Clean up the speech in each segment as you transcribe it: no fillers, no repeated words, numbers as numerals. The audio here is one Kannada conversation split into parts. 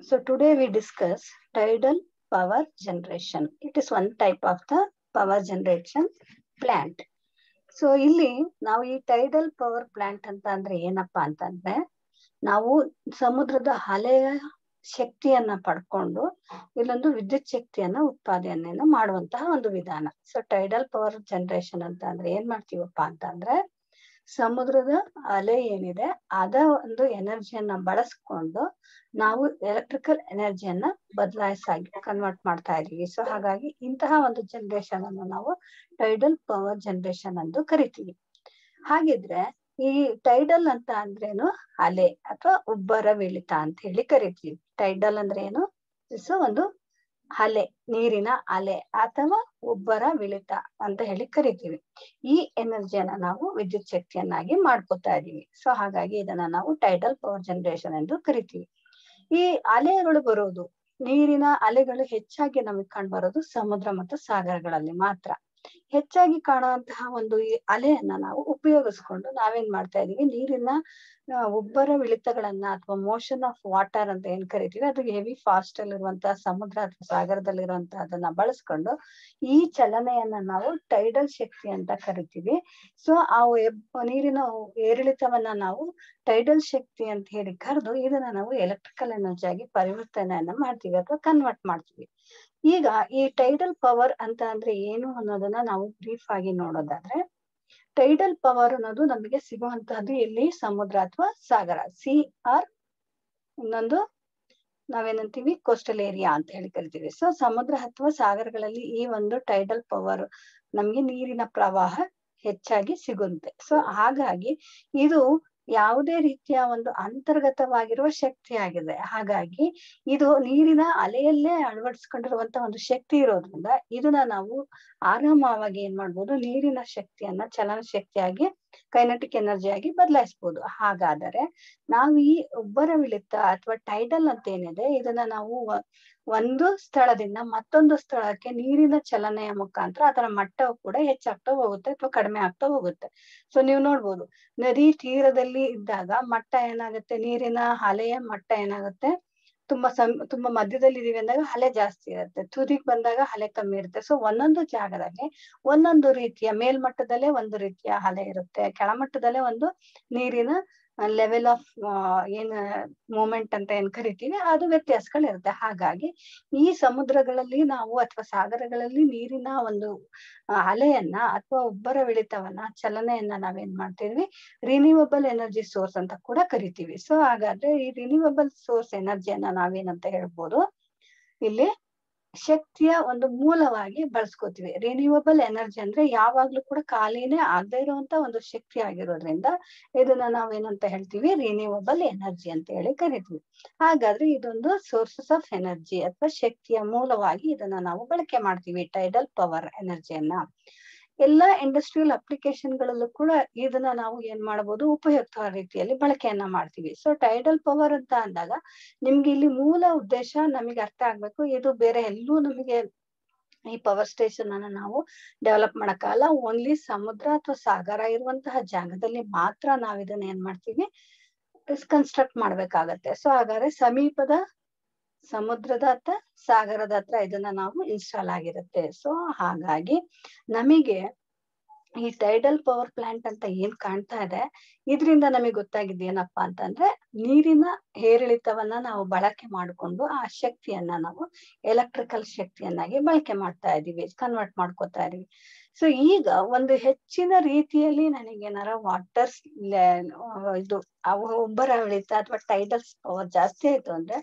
So today we discuss tidal power generation. It is one type of the power generation plant. So ಇಲ್ಲಿ ನಾವು ಈ tidal power plant ಅಂತ ಅಂದ್ರೆ ಏನಪ್ಪಾ ಅಂತಂದ್ರೆ ನಾವು ಸಮುದ್ರದ ಅಲೆಯ ಶಕ್ತಿಯನ್ನ ಪಡ್ಕೊಂಡು ಇಲ್ಲೊಂದು ವಿದ್ಯುತ್ ಶಕ್ತಿಯನ್ನ ಉತ್ಪಾದನೆಯನ್ನು ಮಾಡುವಂತ ಒಂದು ವಿಧಾನ. ಸೊ tidal power generation ಅಂತ ಅಂದ್ರೆ ಏನು ಮಾಡ್ತೀವಪ್ಪಾ ಅಂತಂದ್ರೆ ಸಮುದ್ರದ ಅಲೆ ಏನಿದೆ ಅದ ಒಂದು ಎನರ್ಜಿಯನ್ನ ಬಳಸ್ಕೊಂಡು ನಾವು ಎಲೆಕ್ಟ್ರಿಕಲ್ ಎನರ್ಜಿಯನ್ನ ಬದಲಾಯಿಸಾಗಿ ಕನ್ವರ್ಟ್ ಮಾಡ್ತಾ ಇದೀವಿ. ಸೊ ಹಾಗಾಗಿ ಇಂತಹ ಒಂದು ಜನರೇಷನ್ ಅನ್ನು ನಾವು ಟೈಡಲ್ ಪವರ್ ಜನರೇಷನ್ ಎಂದು ಕರಿತೀವಿ. ಹಾಗಿದ್ರೆ ಈ ಟೈಡಲ್ ಅಂತ ಅಂದ್ರೇನು? ಅಲೆ ಅಥವಾ ಉಬ್ಬರವಿಳಿತ ಅಂತ ಹೇಳಿ ಕರಿತೀವಿ. ಟೈಡಲ್ ಅಂದ್ರೆ ಏನು? ಸೊ ಒಂದು ಅಲೆ, ನೀರಿನ ಅಲೆ ಅಥವಾ ಉಬ್ಬರವಿಳಿತ ಅಂತ ಹೇಳಿ ಕರಿತೀವಿ. ಈ ಎನರ್ಜಿಯನ್ನ ನಾವು ವಿದ್ಯುತ್ ಶಕ್ತಿಯನ್ನಾಗಿ ಮಾಡ್ಕೊತಾ ಇದೀವಿ. ಸೊ ಹಾಗಾಗಿ ಇದನ್ನ ನಾವು ಟೈಡಲ್ ಪವರ್ ಜನರೇಷನ್ ಎಂದು ಕರಿತೀವಿ. ಈ ಅಲೆಗಳು ಬರೋದು, ನೀರಿನ ಅಲೆಗಳು ಹೆಚ್ಚಾಗಿ ನಮಗೆ ಕಂಡು ಬರೋದು ಸಮುದ್ರ ಮತ್ತು ಸಾಗರಗಳಲ್ಲಿ ಮಾತ್ರ. ಹೆಚ್ಚಾಗಿ ಕಾಣುವಂತಹ ಒಂದು ಈ ಅಲೆಯನ್ನ ನಾವು ಉಪಯೋಗಿಸ್ಕೊಂಡು ನಾವೇನ್ ಮಾಡ್ತಾ ಇದೀವಿ, ನೀರಿನ ಉಬ್ಬರವಿಳಿತಗಳನ್ನ ಅಥವಾ ಮೋಷನ್ ಆಫ್ ವಾಟರ್ ಅಂತ ಏನ್ ಕರಿತೀವಿ, ಅದು ಹೆವಿ ಫಾಸ್ಟ್ ಅಲ್ಲಿ ಇರುವಂತಹ ಸಮುದ್ರ ಅಥವಾ ಸಾಗರದಲ್ಲಿರುವಂತಹ ಅದನ್ನ ಬಳಸ್ಕೊಂಡು ಈ ಚಲನೆಯನ್ನ ನಾವು ಟೈಡಲ್ ಶಕ್ತಿ ಅಂತ ಕರಿತೀವಿ. ಸೊ ಆ ನೀರಿನ ಏರಿಳಿತವನ್ನ ನಾವು ಟೈಡಲ್ ಶಕ್ತಿ ಅಂತ ಹೇಳಿ ಕರೆದು ಇದನ್ನ ನಾವು ಎಲೆಕ್ಟ್ರಿಕಲ್ ಎನರ್ಜಿ ಆಗಿ ಪರಿವರ್ತನೆಯನ್ನ ಮಾಡ್ತೀವಿ ಅಥವಾ ಕನ್ವರ್ಟ್ ಮಾಡ್ತೀವಿ. ಈಗ ಈ ಟೈಡಲ್ ಪವರ್ ಅಂತ ಅಂದ್ರೆ ಏನು ಅನ್ನೋದನ್ನ ನಾವು ಬ್ರೀಫ್ ಆಗಿ ನೋಡೋದಾದ್ರೆ, ಟೈಡಲ್ ಪವರ್ ಅನ್ನೋದು ನಮಗೆ ಸಿಗುವಂತಹದ್ದು ಎಲ್ಲಿ? ಸಮುದ್ರ ಅಥವಾ ಸಾಗರ. ಸಿ ಆರ್ ಇನ್ನೊಂದು ನಾವೇನಂತೀವಿ ಕೋಸ್ಟಲ್ ಏರಿಯಾ ಅಂತ ಹೇಳಿ ಕರಿತೀವಿ. ಸೊ ಸಮುದ್ರ ಅಥವಾ ಸಾಗರಗಳಲ್ಲಿ ಈ ಒಂದು ಟೈಡಲ್ ಪವರ್ ನಮ್ಗೆ ನೀರಿನ ಪ್ರವಾಹ ಹೆಚ್ಚಾಗಿ ಸಿಗುತ್ತೆ. ಸೊ ಹಾಗಾಗಿ ಇದು ಯಾವುದೇ ರೀತಿಯ ಒಂದು ಅಂತರ್ಗತವಾಗಿರುವ ಶಕ್ತಿ ಆಗಿದೆ. ಹಾಗಾಗಿ ಇದು ನೀರಿನ ಅಲೆಯಲ್ಲೇ ಅಳವಡಿಸ್ಕೊಂಡಿರುವಂತ ಒಂದು ಶಕ್ತಿ ಇರೋದ್ರಿಂದ ಇದನ್ನ ನಾವು ಆರಾಮವಾಗಿ ಏನ್ ಮಾಡ್ಬೋದು, ನೀರಿನ ಶಕ್ತಿಯನ್ನ ಚಲನ ಶಕ್ತಿಯಾಗಿ ಕೈನೆಟಿಕ್ ಎನರ್ಜಿಯಾಗಿ ಬದಲಾಯಿಸಬಹುದು. ಹಾಗಾದರೆ ನಾವು ಈ ಉಬ್ಬರವಿಳಿತ ಅಥವಾ ಟೈಡಲ್ ಅಂತ ಏನಿದೆ ಇದನ್ನ ನಾವು ಒಂದು ಸ್ಥಳದಿಂದ ಮತ್ತೊಂದು ಸ್ಥಳಕ್ಕೆ ನೀರಿನ ಚಲನೆಯ ಮುಖಾಂತರ ಅದರ ಮಟ್ಟವು ಕೂಡ ಹೆಚ್ಚಾಗ್ತಾ ಹೋಗುತ್ತೆ ಅಥವಾ ಕಡಿಮೆ ಆಗ್ತಾ ಹೋಗುತ್ತೆ. ಸೊ ನೀವು ನೋಡ್ಬೋದು, ನದಿ ತೀರದಲ್ಲಿ ಇದ್ದಾಗ ಮಟ್ಟ ಏನಾಗುತ್ತೆ, ನೀರಿನ ಅಲೆಯ ಮಟ್ಟ ಏನಾಗುತ್ತೆ, ತುಂಬಾ ಮಧ್ಯದಲ್ಲಿ ಇದೀವಿ ಅಂದಾಗ ಅಲೆ ಜಾಸ್ತಿ ಇರುತ್ತೆ, ತುದಿಗೆ ಬಂದಾಗ ಅಲೆ ಕಮ್ಮಿ ಇರುತ್ತೆ. ಸೊ ಒಂದೊಂದು ಜಾಗದಲ್ಲಿ ಒಂದೊಂದು ರೀತಿಯ, ಮೇಲ್ಮಟ್ಟದಲ್ಲೇ ಒಂದು ರೀತಿಯ ಅಲೆ ಇರುತ್ತೆ, ಕೆಳಮಟ್ಟದಲ್ಲೇ ಒಂದು ನೀರಿನ ಲೆವೆಲ್ ಆಫ್ ಏನ್ ಮೂಮೆಂಟ್ ಅಂತ ಏನ್ ಕರಿತೀವಿ ಅದು ವ್ಯತ್ಯಾಸಗಳಿರುತ್ತೆ. ಹಾಗಾಗಿ ಈ ಸಮುದ್ರಗಳಲ್ಲಿ ನಾವು ಅಥವಾ ಸಾಗರಗಳಲ್ಲಿ ನೀರಿನ ಒಂದು ಅಲೆಯನ್ನ ಅಥವಾ ಉಬ್ಬರವಿಳಿತವನ್ನ ಚಲನೆಯನ್ನ ನಾವೇನ್ ಮಾಡ್ತೀವಿ, ರಿನ್ಯೂವಬಲ್ ಎನರ್ಜಿ ಸೋರ್ಸ್ ಅಂತ ಕೂಡ ಕರಿತೀವಿ. ಸೊ ಹಾಗಾದ್ರೆ ಈ ರಿನ್ಯೂವಬಲ್ ಸೋರ್ಸ್ ಎನರ್ಜಿಯನ್ನ ನಾವೇನಂತ ಹೇಳ್ಬೋದು, ಇಲ್ಲಿ ಶಕ್ತಿಯ ಒಂದು ಮೂಲವಾಗಿ ಬಳಸ್ಕೋತೀವಿ. ರಿನ್ಯೂವಬಲ್ ಎನರ್ಜಿ ಅಂದ್ರೆ ಯಾವಾಗ್ಲೂ ಕೂಡ ಖಾಲಿನೇ ಆಗದೆ ಇರುವಂತ ಒಂದು ಶಕ್ತಿ ಆಗಿರೋದ್ರಿಂದ ಇದನ್ನ ನಾವೇನಂತ ಹೇಳ್ತೀವಿ, ರಿನ್ಯೂವಬಲ್ ಎನರ್ಜಿ ಅಂತ ಹೇಳಿ ಕರಿತೀವಿ. ಹಾಗಾದ್ರೆ ಇದೊಂದು ಸೋರ್ಸಸ್ ಆಫ್ ಎನರ್ಜಿ ಅಥವಾ ಶಕ್ತಿಯ ಮೂಲವಾಗಿ ಇದನ್ನ ನಾವು ಬಳಕೆ ಮಾಡ್ತೀವಿ, ಟೈಡಲ್ ಪವರ್ ಎನರ್ಜಿಯನ್ನ. ಎಲ್ಲಾ ಇಂಡಸ್ಟ್ರಿಯಲ್ ಅಪ್ಲಿಕೇಶನ್ ಗಳಲ್ಲೂ ಕೂಡ ಇದನ್ನ ನಾವು ಏನ್ ಮಾಡಬಹುದು, ಉಪಯುಕ್ತ ರೀತಿಯಲ್ಲಿ ಬಳಕೆಯನ್ನ ಮಾಡ್ತೀವಿ. ಸೊ ಟೈಡಲ್ ಪವರ್ ಅಂತ ಅಂದಾಗ ನಿಮ್ಗೆ ಇಲ್ಲಿ ಮೂಲ ಉದ್ದೇಶ ನಮಗೆ ಅರ್ಥ ಆಗ್ಬೇಕು. ಇದು ಬೇರೆ ಎಲ್ಲೂ ನಮಗೆ ಈ ಪವರ್ ಸ್ಟೇಷನ್ ಅನ್ನ ನಾವು ಡೆವಲಪ್ ಮಾಡಕ್ಕಾಗಲ್ಲ. ಓನ್ಲಿ ಸಮುದ್ರ ಅಥವಾ ಸಾಗರ ಇರುವಂತಹ ಜಾಗದಲ್ಲಿ ಮಾತ್ರ ನಾವ್ ಇದನ್ನ ಏನ್ ಮಾಡ್ತೀವಿ, ಕನ್ಸ್ಟ್ರಕ್ಟ್ ಮಾಡ್ಬೇಕಾಗತ್ತೆ. ಸೊ ಹಾಗಾದ್ರೆ ಸಮೀಪದ ಸಮುದ್ರದ ಹತ್ರ ಸಾಗರದ ಹತ್ರ ಇದನ್ನ ನಾವು ಇನ್ಸ್ಟಾಲ್ ಆಗಿರುತ್ತೆ. ಸೊ ಹಾಗಾಗಿ ನಮಗೆ ಈ ಟೈಡಲ್ ಪವರ್ ಪ್ಲಾಂಟ್ ಅಂತ ಏನ್ ಕಾಣ್ತಾ ಇದೆ ಇದರಿಂದ ನಮಗೆ ಗೊತ್ತಾಗಿದೆ ಏನಪ್ಪಾ ಅಂತಂದ್ರೆ, ನೀರಿನ ಏರಿಳಿತವನ್ನ ನಾವು ಬಳಕೆ ಮಾಡಿಕೊಂಡು ಆ ಶಕ್ತಿಯನ್ನ ನಾವು ಎಲೆಕ್ಟ್ರಿಕಲ್ ಶಕ್ತಿಯನ್ನಾಗಿ ಬಳಕೆ ಮಾಡ್ತಾ ಇದೀವಿ, ಕನ್ವರ್ಟ್ ಮಾಡ್ಕೊತಾ ಇದೀವಿ. ಸೊ ಈಗ ಒಂದು ಹೆಚ್ಚಿನ ರೀತಿಯಲ್ಲಿ ನನಗೇನಾರ ವಾಟರ್ಸ್ ಇದು ಉಬ್ಬರವಿಳಿತ ಅಥವಾ ಟೈಡಲ್ ಪವರ್ ಜಾಸ್ತಿ ಆಯ್ತು ಅಂದ್ರೆ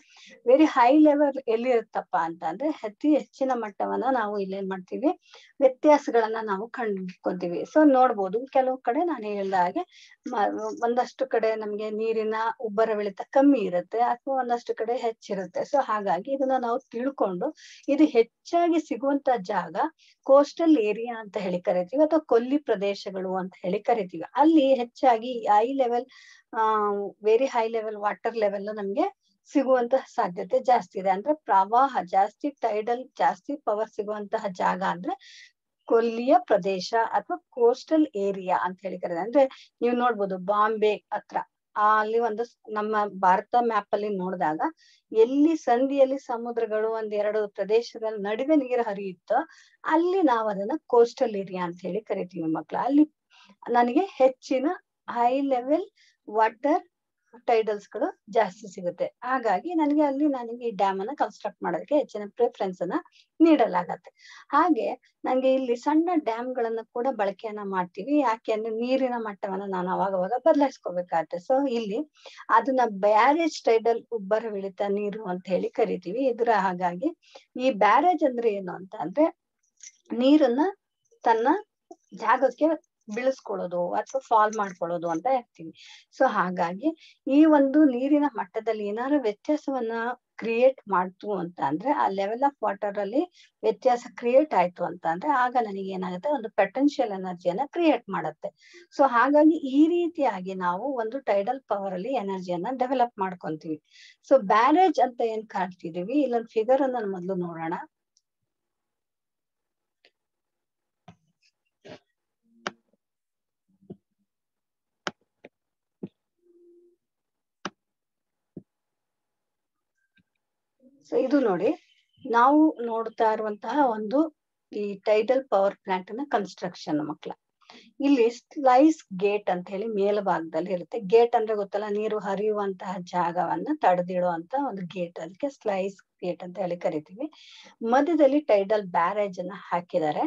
ವೆರಿ ಹೈ ಲೆವೆಲ್ ಎಲ್ಲಿರುತ್ತಪ್ಪ ಅಂತ ಅಂದ್ರೆ ಅತಿ ಹೆಚ್ಚಿನ ಮಟ್ಟವನ್ನ ನಾವು ಇಲ್ಲೇನ್ ಮಾಡ್ತೀವಿ, ವ್ಯತ್ಯಾಸಗಳನ್ನ ನಾವು ಕಂಡುಕೊಂತೀವಿ. ಸೊ ನೋಡ್ಬೋದು, ಕೆಲವು ಕಡೆ ನಾನು ಹೇಳಿದ ಹಾಗೆ ಒಂದಷ್ಟು ಕಡೆ ನಮ್ಗೆ ನೀರಿನ ಉಬ್ಬರವಿಳಿತ ಕಮ್ಮಿ ಇರುತ್ತೆ ಅಥವಾ ಒಂದಷ್ಟು ಕಡೆ ಹೆಚ್ಚಿರುತ್ತೆ. ಸೊ ಹಾಗಾಗಿ ಇದನ್ನ ನಾವು ತಿಳ್ಕೊಂಡು ಇದು ಹೆಚ್ಚಾಗಿ ಸಿಗುವಂತ ಜಾಗ ಕೋಸ್ಟಲ್ ಏರಿಯಾ ಅಂತ ಹೇಳಿ ಕರಿತೀವಿ ಅಥವಾ ಕೊಲ್ಲಿ ಪ್ರದೇಶಗಳು ಅಂತ ಹೇಳಿ ಕರಿತೀವಿ. ಅಲ್ಲಿ ಹೆಚ್ಚಾಗಿ high level very high level water level ನಮ್ಗೆ ಸಿಗುವಂತಹ ಸಾಧ್ಯತೆ ಜಾಸ್ತಿ ಇದೆ. ಅಂದ್ರೆ ಪ್ರವಾಹ ಜಾಸ್ತಿ, ಟೈಡಲ್ ಜಾಸ್ತಿ ಪವರ್ ಸಿಗುವಂತಹ ಜಾಗ ಅಂದ್ರೆ ಕೊಲ್ಲಿಯ ಪ್ರದೇಶ ಅಥವಾ ಕೋಸ್ಟಲ್ ಏರಿಯಾ ಅಂತ ಹೇಳಿ ಕರೀತಾರೆ. ಅಂದ್ರೆ ನೀವು ನೋಡ್ಬೋದು, ಬಾಂಬೆ ಹತ್ರ ಅಲ್ಲಿ ಒಂದು ನಮ್ಮ ಭಾರತ ಮ್ಯಾಪ್ ಅಲ್ಲಿ ನೋಡಿದಾಗ ಎಲ್ಲಿ ಸಂಧಿಯಲ್ಲಿ ಸಮುದ್ರಗಳು ಒಂದೆರಡು ಪ್ರದೇಶಗಳ ನಡುವೆ ನೀರು ಹರಿಯುತ್ತೋ ಅಲ್ಲಿ ನಾವು ಅದನ್ನ ಕೋಸ್ಟಲ್ ಏರಿಯಾ ಅಂತ ಹೇಳಿ ಕರಿತೀವಿ ಮಕ್ಕಳ. ಅಲ್ಲಿ ನನಗೆ ಹೆಚ್ಚಿನ ಹೈ ಲೆವೆಲ್ ವಾಟರ್ ಟೈಡಲ್ಸ್ ಗಳು ಜಾಸ್ತಿ ಸಿಗುತ್ತೆ. ಹಾಗಾಗಿ ನನಗೆ ಅಲ್ಲಿ ನನಗೆ ಈ ಡ್ಯಾಮ್ ಅನ್ನ ಕನ್ಸ್ಟ್ರಕ್ಟ್ ಮಾಡೋದಕ್ಕೆ ಹೆಚ್ಚಿನ ಪ್ರಿಫರೆನ್ಸ್ ಅನ್ನ ನೀಡಲಾಗತ್ತೆ. ಹಾಗೆ ನಂಗೆ ಇಲ್ಲಿ ಸಣ್ಣ ಡ್ಯಾಮ್ ಗಳನ್ನ ಕೂಡ ಬಳಕೆಯನ್ನ ಮಾಡ್ತೀವಿ, ಯಾಕೆ ಅಂದ್ರೆ ನೀರಿನ ಮಟ್ಟವನ್ನ ನಾನು ಅವಾಗ ಬದಲಾಯಿಸ್ಕೋಬೇಕಾಗತ್ತೆ. ಸೊ ಇಲ್ಲಿ ಅದನ್ನ ಬ್ಯಾರೇಜ್ ಟೈಡಲ್ ಉಬ್ಬರವಿಳಿತ ನೀರು ಅಂತ ಹೇಳಿ ಕರಿತೀವಿ. ಇದರ ಹಾಗಾಗಿ ಈ ಬ್ಯಾರೇಜ್ ಅಂದ್ರೆ ಏನು ಅಂತ ಅಂದ್ರೆ ನೀರನ್ನ ತನ್ನ ಜಾಗಕ್ಕೆ ಬೀಳಿಸ್ಕೊಳ್ಳೋದು ಅಥವಾ ಫಾಲ್ ಮಾಡ್ಕೊಳ್ಳೋದು ಅಂತ ಹೇಳ್ತೀವಿ. ಸೊ ಹಾಗಾಗಿ ಈ ಒಂದು ನೀರಿನ ಮಟ್ಟದಲ್ಲಿ ಏನಾದ್ರು ವ್ಯತ್ಯಾಸವನ್ನ ಕ್ರಿಯೇಟ್ ಮಾಡ್ತು ಅಂತ ಅಂದ್ರೆ ಆ ಲೆವೆಲ್ ಆಫ್ ವಾಟರ್ ಅಲ್ಲಿ ವ್ಯತ್ಯಾಸ ಕ್ರಿಯೇಟ್ ಆಯ್ತು ಅಂತ ಅಂದ್ರೆ ಆಗ ನನಗೆ ಏನಾಗುತ್ತೆ, ಒಂದು ಪೊಟೆನ್ಷಿಯಲ್ ಎನರ್ಜಿಯನ್ನ ಕ್ರಿಯೇಟ್ ಮಾಡುತ್ತೆ. ಸೊ ಹಾಗಾಗಿ ಈ ರೀತಿಯಾಗಿ ನಾವು ಒಂದು ಟೈಡಲ್ ಪವರ್ ಅಲ್ಲಿ ಎನರ್ಜಿಯನ್ನ ಡೆವಲಪ್ ಮಾಡ್ಕೊಂತೀವಿ. ಸೊ ಬ್ಯಾರೇಜ್ ಅಂತ ಏನ್ ಕಾಣ್ತಿದೀವಿ, ಇಲ್ಲೊಂದು ಫಿಗರ್ ಅನ್ನ ಮೊದಲು ನೋಡೋಣ. ಸೊ ಇದು ನೋಡಿ, ನಾವು ನೋಡ್ತಾ ಇರುವಂತಹ ಒಂದು ಈ ಟೈಡಲ್ ಪವರ್ ಪ್ಲಾಂಟ್ ನ ಕನ್ಸ್ಟ್ರಕ್ಷನ್ ಮಕ್ಕಳ. ಇಲ್ಲಿ ಸ್ಲೈಸ್ ಗೇಟ್ ಅಂತ ಹೇಳಿ ಮೇಲ್ಭಾಗದಲ್ಲಿ ಇರುತ್ತೆ. ಗೇಟ್ ಅಂದ್ರೆ ಗೊತ್ತಲ್ಲ, ನೀರು ಹರಿಯುವಂತಹ ಜಾಗವನ್ನ ತಡೆದಿಡುವಂತ ಒಂದು ಗೇಟ್, ಅದಕ್ಕೆ ಸ್ಲೈಸ್ ಗೇಟ್ ಅಂತ ಹೇಳಿ ಕರಿತೀವಿ. ಮಧ್ಯದಲ್ಲಿ ಟೈಡಲ್ ಬ್ಯಾರೇಜ್ ಅನ್ನ ಹಾಕಿದ್ದಾರೆ.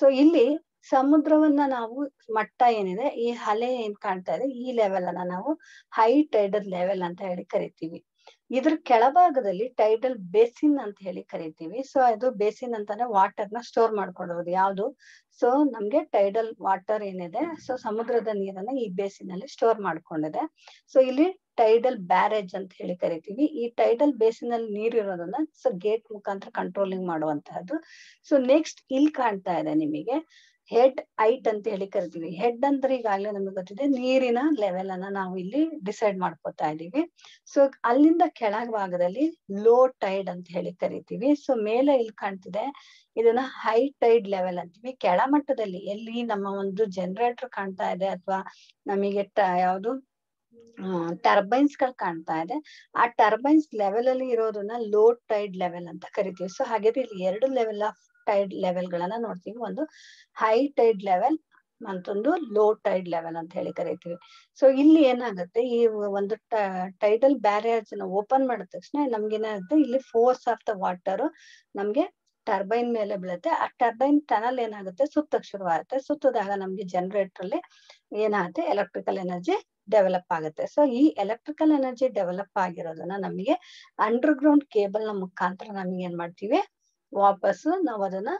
ಸೊ ಇಲ್ಲಿ ಸಮುದ್ರವನ್ನ ನಾವು ಮಟ್ಟ ಏನಿದೆ, ಈ ಹಲೆ ಏನ್ ಕಾಣ್ತಾ ಇದೆ, ಈ ಲೆವೆಲ್ ಅನ್ನ ನಾವು ಹೈ ಟೈಡಲ್ ಲೆವೆಲ್ ಅಂತ ಹೇಳಿ ಕರಿತೀವಿ. ಇದ್ರ ಕೆಳಭಾಗದಲ್ಲಿ ಟೈಡಲ್ ಬೇಸಿನ್ ಅಂತ ಹೇಳಿ ಕರಿತೀವಿ. ಸೊ ಅದು ಬೇಸಿನ್ ಅಂತಾನೆ ವಾಟರ್ ನ ಸ್ಟೋರ್ ಮಾಡ್ಕೊಂಡಿರೋದು ಯಾವುದು. ಸೊ ನಮ್ಗೆ ಟೈಡಲ್ ವಾಟರ್ ಏನಿದೆ, ಸೊ ಸಮುದ್ರದ ನೀರನ್ನ ಈ ಬೇಸಿನ್ ಅಲ್ಲಿ ಸ್ಟೋರ್ ಮಾಡ್ಕೊಂಡಿದೆ. ಸೊ ಇಲ್ಲಿ ಟೈಡಲ್ ಬ್ಯಾರೇಜ್ ಅಂತ ಹೇಳಿ ಕರಿತೀವಿ. ಈ ಟೈಡಲ್ ಬೇಸಿನ್ ಅಲ್ಲಿ ನೀರ್ ಇರೋದನ್ನ ಸೊ ಗೇಟ್ ಮುಖಾಂತರ ಕಂಟ್ರೋಲಿಂಗ್ ಮಾಡುವಂತಹದ್ದು. ಸೊ ನೆಕ್ಸ್ಟ್ ಇಲ್ಲಿ ಕಾಣ್ತಾ ಇದೆ ನಿಮಗೆ ಹೆಡ್ ಹೈಟ್ ಅಂತ ಹೇಳಿ ಕರಿತೀವಿ. ಹೆಡ್ ಅಂದ್ರೆ ಈಗಾಗಲೇ ನಮ್ಗೆ ಗೊತ್ತಿದೆ, ನೀರಿನ ಲೆವೆಲ್ ಅನ್ನ ನಾವು ಇಲ್ಲಿ ಡಿಸೈಡ್ ಮಾಡ್ಕೊತಾ ಇದೀವಿ. ಸೊ ಅಲ್ಲಿಂದ ಕೆಳಭಾಗದಲ್ಲಿ ಲೋ ಟೈಡ್ ಅಂತ ಹೇಳಿ ಕರಿತೀವಿ. ಸೊ ಮೇಲೆ ಇಲ್ಲಿ ಕಾಣ್ತಿದೆ, ಇದನ್ನ ಹೈ ಟೈಡ್ ಲೆವೆಲ್ ಅಂತೀವಿ. ಕೆಳಮಟ್ಟದಲ್ಲಿ ಎಲ್ಲಿ ನಮ್ಮ ಒಂದು ಜನರೇಟರ್ ಕಾಣ್ತಾ ಇದೆ ಅಥವಾ ನಮಗೆ ಯಾವುದು ಟರ್ಬೈನ್ಸ್ ಗಳು ಕಾಣ್ತಾ ಇದೆ, ಆ ಟರ್ಬೈನ್ಸ್ ಲೆವೆಲ್ ಅಲ್ಲಿ ಇರೋದನ್ನ ಲೋ ಟೈಡ್ ಲೆವೆಲ್ ಅಂತ ಕರಿತೀವಿ. ಸೊ ಹಾಗಾದ್ರೆ ಇಲ್ಲಿ ಎರಡು ಲೆವೆಲ್ ಆಫ್ ಟೈಡ್ ಲೆವೆಲ್ ಗಳನ್ನ ನೋಡ್ತೀವಿ, ಒಂದು ಹೈ ಟೈಡ್ ಲೆವೆಲ್ ಮತ್ತೊಂದು ಲೋ ಟೈಡ್ ಲೆವೆಲ್ ಅಂತ ಹೇಳಿ ಕರಿತೀವಿ. ಸೊ ಇಲ್ಲಿ ಏನಾಗುತ್ತೆ, ಈ ಒಂದು ಟೈಡಲ್ ಬ್ಯಾರೇಜ್ ಅನ್ನ ಓಪನ್ ಮಾಡಿದ ತಕ್ಷಣ ನಮ್ಗೆ ಏನಾಗುತ್ತೆ, ಇಲ್ಲಿ ಫೋರ್ಸ್ ಆಫ್ ದ ವಾಟರ್ ನಮ್ಗೆ ಟರ್ಬೈನ್ ಮೇಲೆ ಬೀಳುತ್ತೆ. ಆ ಟರ್ಬೈನ್ ಟನಲ್ ಏನಾಗುತ್ತೆ, ಸುತ್ತಕ್ಕೆ ಶುರುವಾಗುತ್ತೆ. ಸುತ್ತದಾಗ ನಮ್ಗೆ ಜನರೇಟರ್ ಅಲ್ಲಿ ಏನಾಗುತ್ತೆ, ಎಲೆಕ್ಟ್ರಿಕಲ್ ಎನರ್ಜಿ ಡೆವಲಪ್ ಆಗುತ್ತೆ. ಸೊ ಈ ಎಲೆಕ್ಟ್ರಿಕಲ್ ಎನರ್ಜಿ ಡೆವಲಪ್ ಆಗಿರೋದನ್ನ ನಮಗೆ ಅಂಡರ್ ಗ್ರೌಂಡ್ ಕೇಬಲ್ ನ ಮುಖಾಂತರ ನಮ್ಗೆ ಏನ್ ಮಾಡ್ತೀವಿ, ವಾಪಸ್ ನಾವು ಅದನ್ನ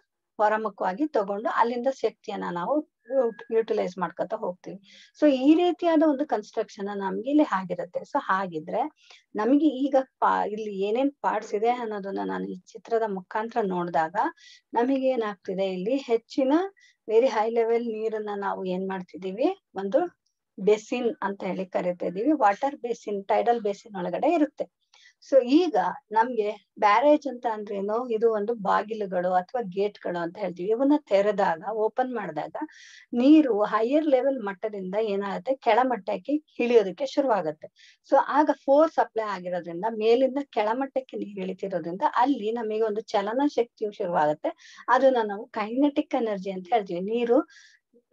ಹೊರಮುಖವಾಗಿ ತಗೊಂಡು ಅಲ್ಲಿಂದ ಶಕ್ತಿಯನ್ನ ನಾವು ಯುಟಿಲೈಸ್ ಮಾಡ್ಕೊತಾ ಹೋಗ್ತೀವಿ. ಸೊ ಈ ರೀತಿಯಾದ ಒಂದು ಕನ್ಸ್ಟ್ರಕ್ಷನ್ ನಮ್ಗೆ ಇಲ್ಲಿ ಆಗಿರುತ್ತೆ. ಸೊ ಹಾಗಿದ್ರೆ ನಮಗೆ ಈಗ ಇಲ್ಲಿ ಏನೇನ್ ಪಾರ್ಟ್ಸ್ ಇದೆ ಅನ್ನೋದನ್ನ ನಾನು ಈ ಚಿತ್ರದ ಮುಖಾಂತರ ನೋಡಿದಾಗ ನಮಗೆ ಏನಾಗ್ತಿದೆ, ಇಲ್ಲಿ ಹೆಚ್ಚಿನ ವೆರಿ ಹೈ ಲೆವೆಲ್ ನೀರನ್ನ ನಾವು ಏನ್ ಮಾಡ್ತಿದೀವಿ, ಒಂದು ಬೇಸಿನ್ ಅಂತ ಹೇಳಿ ಕರಿತಾ ಇದೀವಿ. ವಾಟರ್ ಬೇಸಿನ್, ಟೈಡಲ್ ಬೇಸಿನ್ ಒಳಗಡೆ ಇರುತ್ತೆ. ಸೊ ಈಗ ನಮ್ಗೆ ಬ್ಯಾರೇಜ್ ಅಂತ ಅಂದ್ರೆ ಏನೋ, ಇದು ಒಂದು ಬಾಗಿಲುಗಳು ಅಥವಾ ಗೇಟ್ ಗಳು ಅಂತ ಹೇಳ್ತೀವಿ. ಇವನ್ನ ತೆರೆದಾಗ, ಓಪನ್ ಮಾಡಿದಾಗ ನೀರು ಹೈಯರ್ ಲೆವೆಲ್ ಮಟ್ಟದಿಂದ ಏನಾಗುತ್ತೆ, ಕೆಳಮಟ್ಟಕ್ಕೆ ಇಳಿಯೋದಕ್ಕೆ ಶುರುವಾಗುತ್ತೆ. ಸೊ ಆಗ ಫೋರ್ಸ್ ಅಪ್ಲೈ ಆಗಿರೋದ್ರಿಂದ, ಮೇಲಿಂದ ಕೆಳಮಟ್ಟಕ್ಕೆ ನೀರು ಇಳಿತಿರೋದ್ರಿಂದ ಅಲ್ಲಿ ನಮಗೆ ಒಂದು ಚಲನ ಶಕ್ತಿಯು ಶುರುವಾಗುತ್ತೆ. ಅದನ್ನ ನಾವು ಕೈನೆಟಿಕ್ ಎನರ್ಜಿ ಅಂತ ಹೇಳ್ತೀವಿ. ನೀರು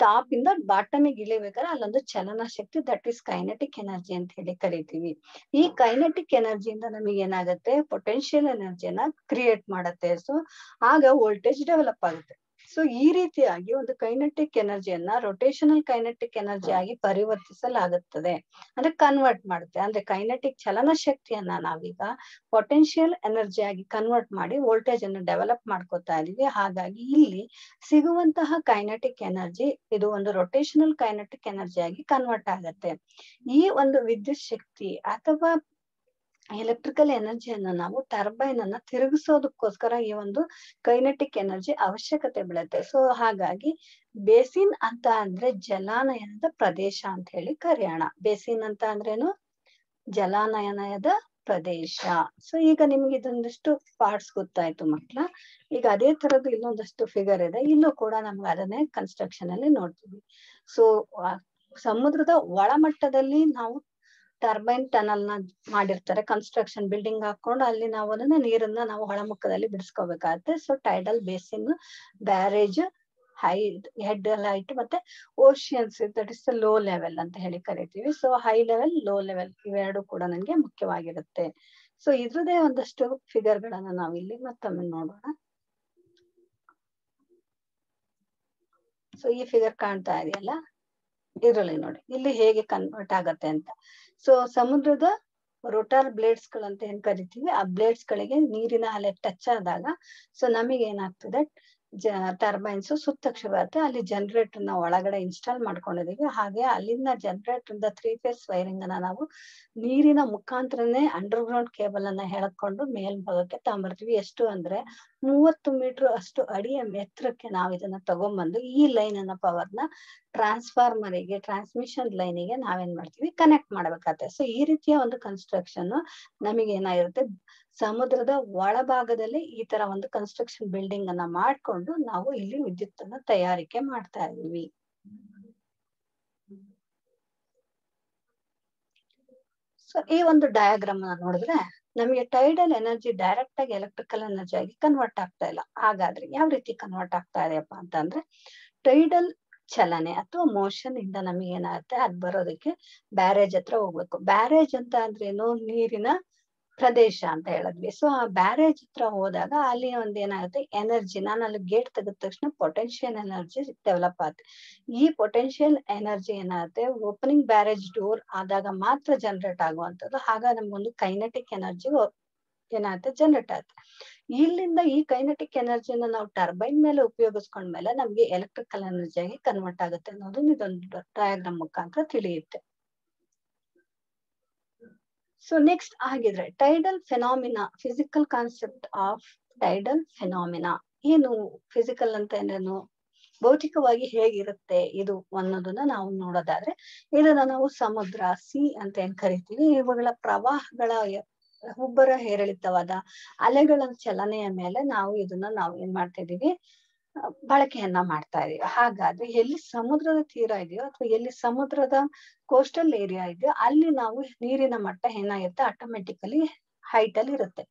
ಟಾಪ್ ಇಂದ ಬಾಟಮಿಗೆ ಇಳಿಬೇಕಾದ್ರೆ ಅಲ್ಲೊಂದು ಚಲನ ಶಕ್ತಿ, ದಟ್ ಇಸ್ ಕೈನೆಟಿಕ್ ಎನರ್ಜಿ ಅಂತ ಹೇಳಿ ಕರಿತೀವಿ. ಈ ಕೈನೆಟಿಕ್ ಎನರ್ಜಿಯಿಂದ ನಮಗೆ ಏನಾಗುತ್ತೆ, ಪೊಟೆನ್ಷಿಯಲ್ ಎನರ್ಜಿಯನ್ನ ಕ್ರಿಯೇಟ್ ಮಾಡತ್ತೆ. ಸೊ ಆಗ ವೋಲ್ಟೇಜ್ ಡೆವಲಪ್ ಆಗುತ್ತೆ. ಸೊ ಈ ರೀತಿಯಾಗಿ ಒಂದು ಕೈನೆಟಿಕ್ ಎನರ್ಜಿಯನ್ನ ರೊಟೇಷನಲ್ ಕೈನೆಟಿಕ್ ಎನರ್ಜಿ ಆಗಿ ಪರಿವರ್ತಿಸಲಾಗುತ್ತದೆ, ಅಂದ್ರೆ ಕನ್ವರ್ಟ್ ಮಾಡುತ್ತೆ. ಅಂದ್ರೆ ಕೈನೆಟಿಕ್ ಚಲನ ಶಕ್ತಿಯನ್ನ ನಾವೀಗ ಪೊಟೆನ್ಷಿಯಲ್ ಎನರ್ಜಿ ಆಗಿ ಕನ್ವರ್ಟ್ ಮಾಡಿ ವೋಲ್ಟೇಜ್ ಅನ್ನು ಡೆವಲಪ್ ಮಾಡ್ಕೊತಾ ಇದೀವಿ. ಹಾಗಾಗಿ ಇಲ್ಲಿ ಸಿಗುವಂತಹ ಕೈನೆಟಿಕ್ ಎನರ್ಜಿ ಇದು ಒಂದು ರೊಟೇಷನಲ್ ಕೈನೆಟಿಕ್ ಎನರ್ಜಿ ಆಗಿ ಕನ್ವರ್ಟ್ ಆಗತ್ತೆ. ಈ ಒಂದು ವಿದ್ಯುತ್ ಶಕ್ತಿ ಅಥವಾ ಎಲೆಕ್ಟ್ರಿಕಲ್ ಎನರ್ಜಿಯನ್ನ ನಾವು ಟರ್ಬೈನ್ ಅನ್ನ ತಿರುಗಿಸೋದಕ್ಕೋಸ್ಕರ ಈ ಒಂದು ಕೈನೆಟಿಕ್ ಎನರ್ಜಿ ಅವಶ್ಯಕತೆ ಬೀಳುತ್ತೆ. ಸೊ ಹಾಗಾಗಿ ಬೇಸಿನ್ ಅಂತ ಅಂದ್ರೆ ಜಲಾನಯನದ ಪ್ರದೇಶ ಅಂತ ಹೇಳಿ ಕರೆಯೋಣ. ಬೇಸಿನ್ ಅಂತ ಅಂದ್ರೇನು, ಜಲಾನಯನದ ಪ್ರದೇಶ. ಸೊ ಈಗ ನಿಮ್ಗೆ ಇದೊಂದಷ್ಟು ಪಾರ್ಟ್ಸ್ ಗೊತ್ತಾಯ್ತು ಮಕ್ಕಳ. ಈಗ ಅದೇ ತರದ್ದು ಇಲ್ಲೊಂದಷ್ಟು ಫಿಗರ್ ಇದೆ, ಇಲ್ಲೂ ಕೂಡ ನಮ್ಗೆ ಅದನ್ನೇ ಕನ್ಸ್ಟ್ರಕ್ಷನ್ ಅಲ್ಲಿ ನೋಡ್ತೀವಿ. ಸೊ ಸಮುದ್ರದ ಒಳಮಟ್ಟದಲ್ಲಿ ನಾವು ಟರ್ಬೈನ್ ಟನಲ್ ನ ಮಾಡಿರ್ತಾರೆ ಕನ್ಸ್ಟ್ರಕ್ಷನ್ ಬಿಲ್ಡಿಂಗ್ ಹಾಕೊಂಡು ಅಲ್ಲಿ ನಾವು ಅದನ್ನ ನೀರನ್ನ ನಾವು ಹೊಳಮುಖದಲ್ಲಿ ಬಿಡಿಸ್ಕೋಬೇಕಾಗುತ್ತೆ. So tidal basin barrage high head height ಮತ್ತೆ oceans that is the low level ಅಂತ ಹೇಳಿ ಕರಿತೀವಿ. So high level low level ಇವೆರಡು ಕೂಡ ನನ್ಗೆ ಮುಖ್ಯವಾಗಿರುತ್ತೆ. ಸೊ ಇದ್ರದೇ ಒಂದಷ್ಟು ಫಿಗರ್ ಗಳನ್ನ ನಾವಿಲ್ಲಿ ಮತ್ತೊಮ್ಮೆ ನೋಡೋಣ. ಸೊ ಈ ಫಿಗರ್ ಕಾಣ್ತಾ ಇದೆಯಲ್ಲ ಇದರಲ್ಲಿ ನೋಡಿ ಇಲ್ಲಿ ಹೇಗೆ ಕನ್ವರ್ಟ್ ಆಗತ್ತೆ ಅಂತ. ಸೊ ಸಮುದ್ರದ ರೋಟಾರ್ ಬ್ಲೇಡ್ಸ್ ಗಳಂತ ಏನ್ ಕರಿತೀವಿ ಆ ಬ್ಲೇಡ್ಸ್ ಗಳಿಗೆ ನೀರಿನ ಅಲೆ ಟಚ್ ಆದಾಗ ಸೊ ನಮಗೆ ಏನಾಗ್ತದೆ ಟರ್ಬೈನ್ಸ್ ಸುತ್ತಕ್ಷ ಬರುತ್ತೆ. ಅಲ್ಲಿ ಜನರೇಟರ್ ನ ಒಳಗಡೆ ಇನ್ಸ್ಟಾಲ್ ಮಾಡ್ಕೊಂಡಿದೀವಿ, ಹಾಗೆ ಅಲ್ಲಿಂದ ಜನರೇಟರ್ ಇಂದ 3 ಫೇಸ್ ವೈರಿಂಗ್ ಅನ್ನ ನಾವು ನೀರಿನ ಮುಖಾಂತರನೇ ಅಂಡರ್ ಗ್ರೌಂಡ್ ಕೇಬಲ್ ಅನ್ನ ಎಳ್ಕೊಂಡು ಮೇಲ್ಭಾಗಕ್ಕೆ ತಗೊಂಡ್ಬರ್ತೀವಿ. ಎಷ್ಟು ಅಂದ್ರೆ 30 ಮೀಟರ್ ಅಷ್ಟು ಅಡಿಯ ಎತ್ತರಕ್ಕೆ ನಾವು ಇದನ್ನ ತಗೊಂಡ್ಬಂದು ಈ ಲೈನ್ ಅನ್ನ ಪವರ್ ನ ಟ್ರಾನ್ಸ್ಫಾರ್ಮರ್ ಗೆ ಟ್ರಾನ್ಸ್ಮಿಷನ್ ಲೈನ್ ಗೆ ನಾವೇನ್ ಮಾಡ್ತೀವಿ ಕನೆಕ್ಟ್ ಮಾಡ್ಬೇಕಾಗತ್ತೆ. ಸೊ ಈ ರೀತಿಯ ಒಂದು ಕನ್ಸ್ಟ್ರಕ್ಷನ್ ನಮಗೆ ಏನಾಗಿರುತ್ತೆ ಸಮುದ್ರದ ಒಳಭಾಗದಲ್ಲಿ ಈ ತರ ಒಂದು ಕನ್ಸ್ಟ್ರಕ್ಷನ್ ಬಿಲ್ಡಿಂಗ್ ಅನ್ನ ಮಾಡ್ಕೊಂಡು ನಾವು ಇಲ್ಲಿ ವಿದ್ಯುತ್ ಅನ್ನ ತಯಾರಿಕೆ ಮಾಡ್ತಾ ಇದೀವಿ. ಸೊ ಈ ಒಂದು ಡಯಾಗ್ರಾಮ್ ಅನ್ನ ನೋಡಿದ್ರೆ ನಮಗೆ ಟೈಡಲ್ ಎನರ್ಜಿ ಡೈರೆಕ್ಟ್ ಆಗಿ ಎಲೆಕ್ಟ್ರಿಕಲ್ ಎನರ್ಜಿ ಆಗಿ ಕನ್ವರ್ಟ್ ಆಗ್ತಾ ಇಲ್ಲ. ಹಾಗಾದ್ರೆ ಯಾವ ರೀತಿ ಕನ್ವರ್ಟ್ ಆಗ್ತಾ ಇದೆಯಪ್ಪ ಅಂತಂದ್ರೆ ಟೈಡಲ್ ಚಲನೆ ಅಥವಾ ಮೋಷನ್ ಇಂದ ನಮಗೆ ಏನಾಗುತ್ತೆ ಅದ್ ಬರೋದಕ್ಕೆ ಬ್ಯಾರೇಜ್ ಹತ್ರ ಹೋಗ್ಬೇಕು. ಬ್ಯಾರೇಜ್ ಅಂತ ಅಂದ್ರೆ ಏನು ನೀರಿನ ಪ್ರದೇಶ ಅಂತ ಹೇಳಿದ್ವಿ. ಸೊ ಆ ಬ್ಯಾರೇಜ್ ಹತ್ರ ಹೋದಾಗ ಅಲ್ಲಿ ಒಂದ್ ಏನಾಗುತ್ತೆ ಎನರ್ಜಿ, ನಾನು ಅಲ್ಲಿ ಗೇಟ್ ತೆಗೆದ ತಕ್ಷಣ ಪೊಟೆನ್ಷಿಯಲ್ ಎನರ್ಜಿ ಡೆವಲಪ್ ಆಗುತ್ತೆ. ಈ ಪೊಟೆನ್ಷಿಯಲ್ ಎನರ್ಜಿ ಏನಾಗುತ್ತೆ ಓಪನಿಂಗ್ ಬ್ಯಾರೇಜ್ ಡೋರ್ ಆದಾಗ ಮಾತ್ರ ಜನರೇಟ್ ಆಗುವಂಥದ್ದು. ಆಗ ನಮ್ಗೊಂದು ಕೈನೆಟಿಕ್ ಎನರ್ಜಿ ಏನಾಗುತ್ತೆ ಜನರೇಟ್ ಆಗುತ್ತೆ. ಇಲ್ಲಿಂದ ಈ ಕೈನೆಟಿಕ್ ಎನರ್ಜಿನ ನಾವು ಟರ್ಬೈನ್ ಮೇಲೆ ಉಪಯೋಗಿಸ್ಕೊಂಡ್ಮೇಲೆ ನಮ್ಗೆ ಎಲೆಕ್ಟ್ರಿಕಲ್ ಎನರ್ಜಿಯಾಗಿ ಕನ್ವರ್ಟ್ ಆಗುತ್ತೆ ಅನ್ನೋದು ಇದೊಂದು ಡಯಾಗ್ರಾಮ್ ಮುಖಾಂತರ ತಿಳಿಯುತ್ತೆ. ಸೊ ನೆಕ್ಸ್ಟ್ ಆಗಿದ್ರೆ tidal phenomena, physical concept of tidal phenomena ಏನು, ಫಿಸಿಕಲ್ ಅಂತ ಏನೇನು, ಭೌತಿಕವಾಗಿ ಹೇಗಿರುತ್ತೆ ಇದು ಅನ್ನೋದನ್ನ ನಾವು ನೋಡೋದಾದ್ರೆ ಇದನ್ನ ನಾವು ಸಮುದ್ರ ಸಿ ಅಂತ ಏನ್ ಕರಿತೀವಿ ಇವುಗಳ ಪ್ರವಾಹಗಳ ಉಬ್ಬರ ಹೇರಳಿತವಾದ ಅಲೆಗಳ ಚಲನೆಯ ಮೇಲೆ ನಾವು ಇದನ್ನ ನಾವು ಏನ್ ಮಾಡ್ತಾ ಇದೀವಿ ಬಳಕೆಯನ್ನ ಮಾಡ್ತಾ ಇದೀವಿ. ಹಾಗಾದ್ರೆ ಎಲ್ಲಿ ಸಮುದ್ರದ ತೀರ ಇದೆಯೋ ಅಥವಾ ಎಲ್ಲಿ ಸಮುದ್ರದ ಕೋಸ್ಟಲ್ ಏರಿಯಾ ಇದೆಯೋ ಅಲ್ಲಿ ನಾವು ನೀರಿನ ಮಟ್ಟ ಏನಾಗುತ್ತೆ ಆಟೋಮೆಟಿಕಲಿ ಹೈಟ್ ಅಲ್ಲಿ ಇರುತ್ತೆ.